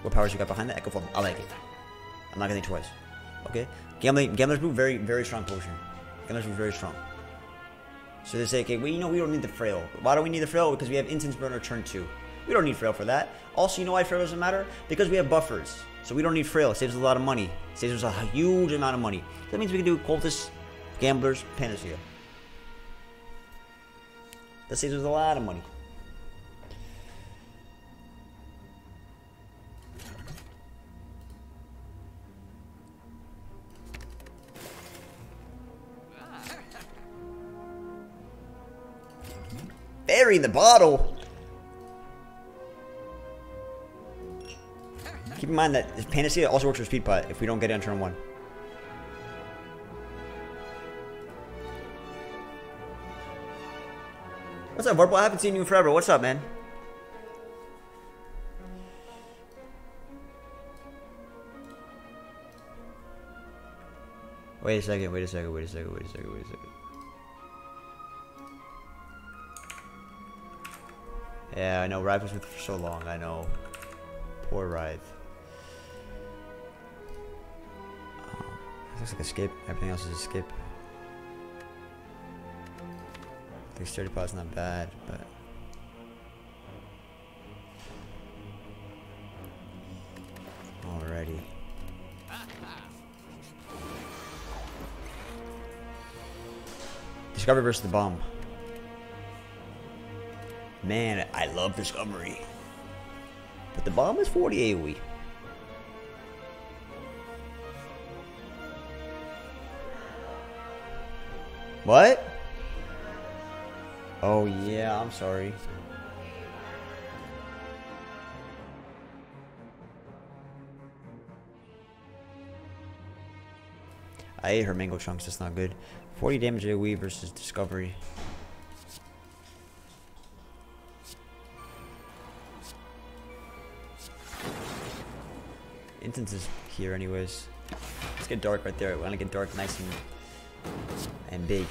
What powers you got behind that? Echo Form. I like it. I'm not gonna think twice. Okay? Gambling, Gambler's Brew, very, very strong potion. Gambler's Brew, very strong. So they say, okay, well, you know, we don't need the frail. Why don't we need the frail? Because we have Instance Burner turn two. We don't need frail for that. Also, you know why frail doesn't matter? Because we have buffers. So we don't need frail. It saves us a lot of money. It saves us a huge amount of money. So that means we can do Cultists, Gamblers, Panacea. That saves us a lot of money. Bury the bottle. in mind that Panacea also works for Speed Putt if we don't get it on turn one. What's up, Vorpal? I haven't seen you in forever. What's up, man? Wait a second, wait a second, wait a second, wait a second, wait a second. Yeah, I know. Rive was with for so long. I know. Poor Rive. Oh, looks like a skip. Everything else is a skip. I think Sturdy Pot's not bad, but. Alrighty. Discovery versus the Bomb. Man, I love Discovery. But the Bomb is forty AoE. What? Oh yeah, I'm sorry. I ate her mango chunks, that's not good. forty damage AoE versus Discovery. Instance is here anyways. Let's get dark right there. We want to get dark nice and, and big.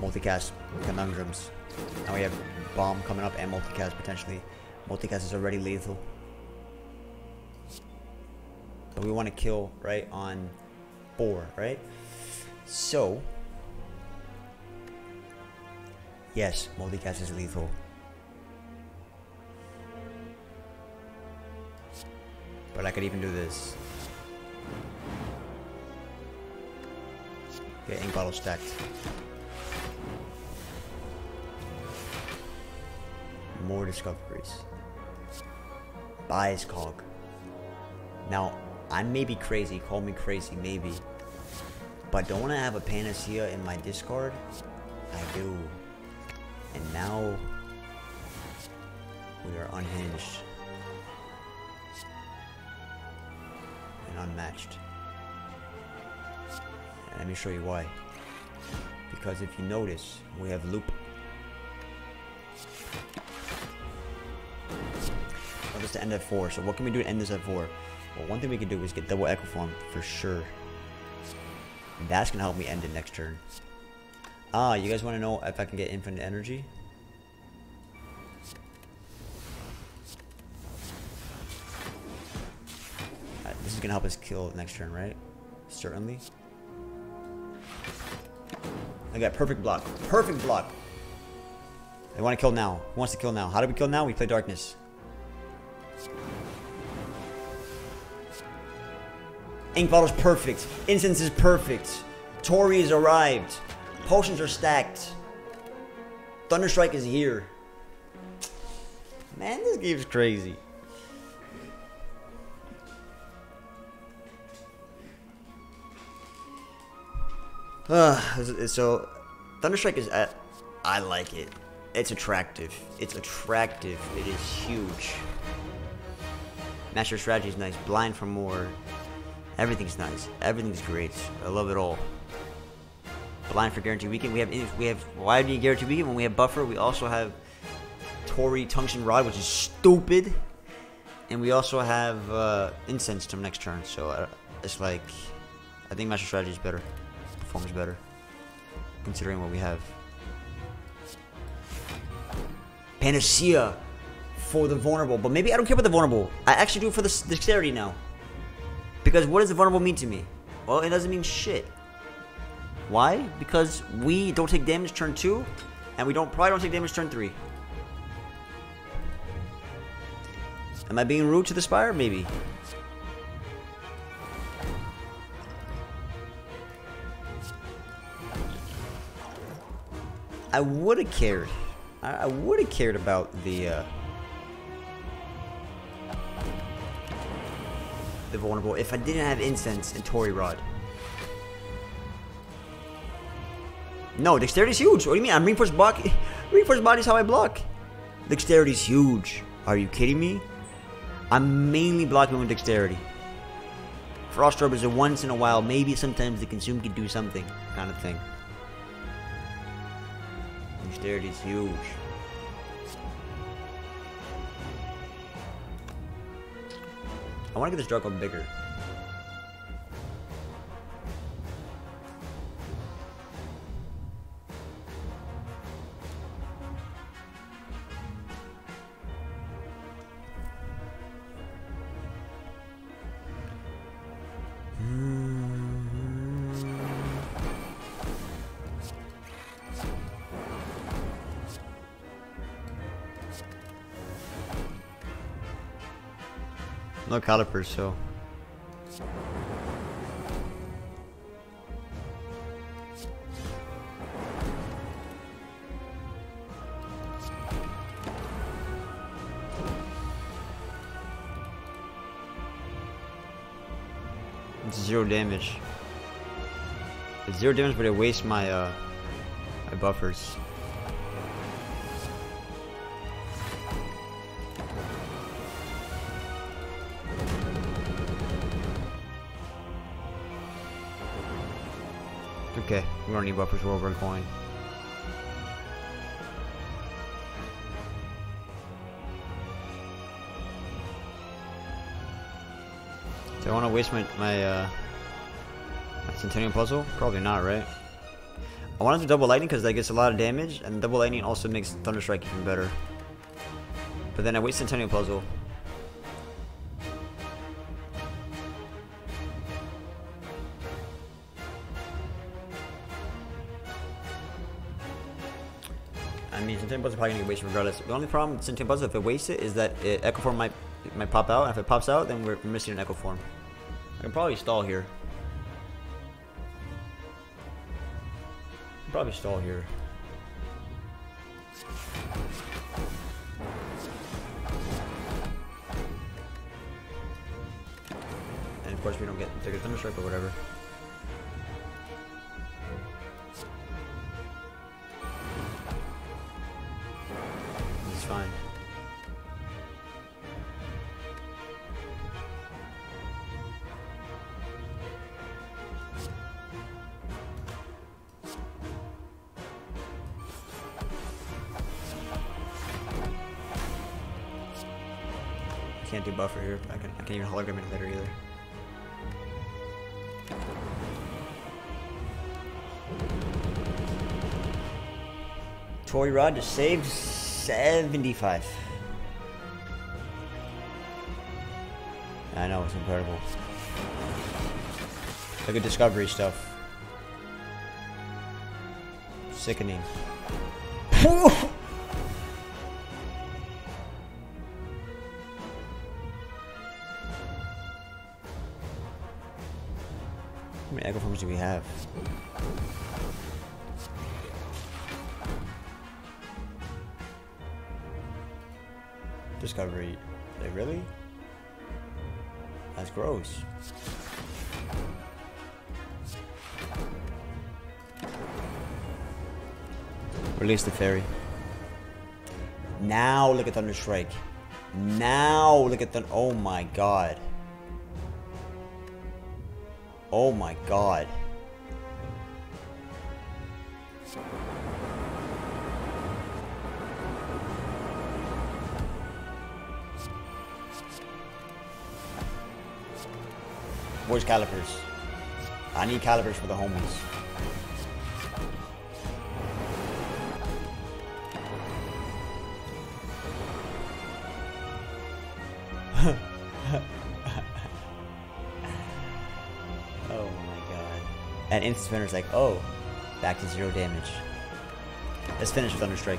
Multicast conundrums. Now we have Bomb coming up and multicast potentially. Multicast is already lethal. But we want to kill right on four, right? So yes, multicast is lethal. But I could even do this. Get ink bottle stacked. More discoveries. Bias Cog. Now, I may be crazy. Call me crazy, maybe. But don't want to have a Panacea in my discard. I do. And now we are unhinged and unmatched. And let me show you why. Because if you notice, we have loop. Oh, this to end at four. So what can we do to end this at four? Well, one thing we can do is get double Echo Form for sure. And that's gonna help me end it next turn. Ah, you guys want to know if I can get infinite energy? Right, this is going to help us kill next turn, right? Certainly. I got perfect block. Perfect block. They want to kill now. Who wants to kill now? How do we kill now? We play darkness. Ink bottle's perfect. Incense is perfect. Tori has arrived. Potions are stacked. Thunderstrike is here. Man, this game's crazy. Uh, so, Thunderstrike is at... I like it. It's attractive. It's attractive. It is huge. Master Strategy is nice. Blind for more. Everything's nice. Everything's great. I love it all. Blind for guaranteed weaken. We have we have why do you guaranteed weaken when we have buffer? We also have Tori Tungsten Rod, which is stupid, and we also have uh, incense to next turn. So uh, it's like I think Master Strategy is better, performs better, considering what we have. Panacea for the vulnerable, but maybe I don't care about the vulnerable. I actually do it for the dexterity now, because what does the vulnerable mean to me? Well, it doesn't mean shit. Why? Because we don't take damage turn two, and we don't probably don't take damage turn three. Am I being rude to the Spire? Maybe. I would have cared. I, I would have cared about the uh, the vulnerable if I didn't have incense and Tori Rod. No, dexterity is huge. What do you mean? I'm reinforced block. Reinforced body is how I block. Dexterity is huge. Are you kidding me? I'm mainly blocking with dexterity. Frost Orb is a once in a while. Maybe sometimes the consume can do something kind of thing. Dexterity is huge. I want to get this Draco bigger. No calipers, so. It's zero damage. It's zero damage, but it wastes my uh my buffers. Okay, we don't need buffers for over a coin. Do I want to waste my my, uh, my Centennial Puzzle? Probably not, right? I wanted to double lightning because that gets a lot of damage, and double lightning also makes Thunderstrike even better. But then I waste Centennial Puzzle. I mean, Centennial Puzzle is probably going to get wasted regardless. The only problem with Centennial Puzzle, if it wastes it, is that it, Echo Form might it might pop out. And if it pops out, then we're missing an Echo Form. I can probably stall here. I can probably stall here. And of course, we don't get bigger Thunderstrike or whatever. Fine. I can't do buffer here. I can I can't even hologram it later either. Tory Rod just saves. seventy-five. I know, it's incredible. Look at Discovery stuff. Sickening. How many Echo Forms do we have? Discovery. They really? That's gross. Release the fairy. Now look at Thunderstrike. Now look at the. Oh my god. Oh my god. Where's calipers? I need calipers for the homies. Oh my god. And instant spinner's like, oh, back to zero damage. Let's finish with Thunderstrike.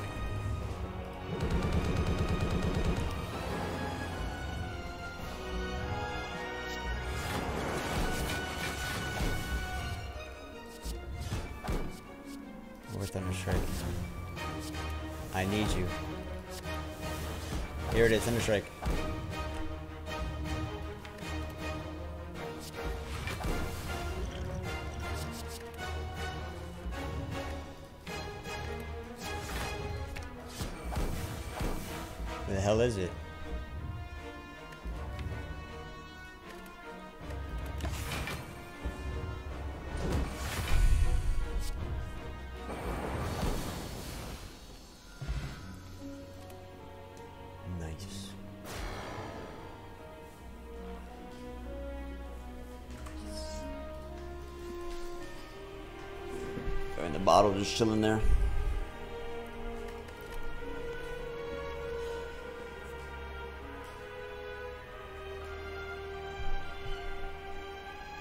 Thunderstrike. I need you. Here it is, Thunderstrike. Where the hell is it? Bottle just chilling there.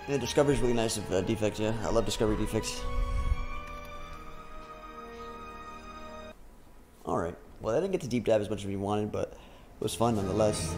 Yeah, Discovery's really nice if uh, Defect, yeah. I love Discovery Defects. Alright. Well, I didn't get to deep dive as much as we wanted, but it was fun nonetheless.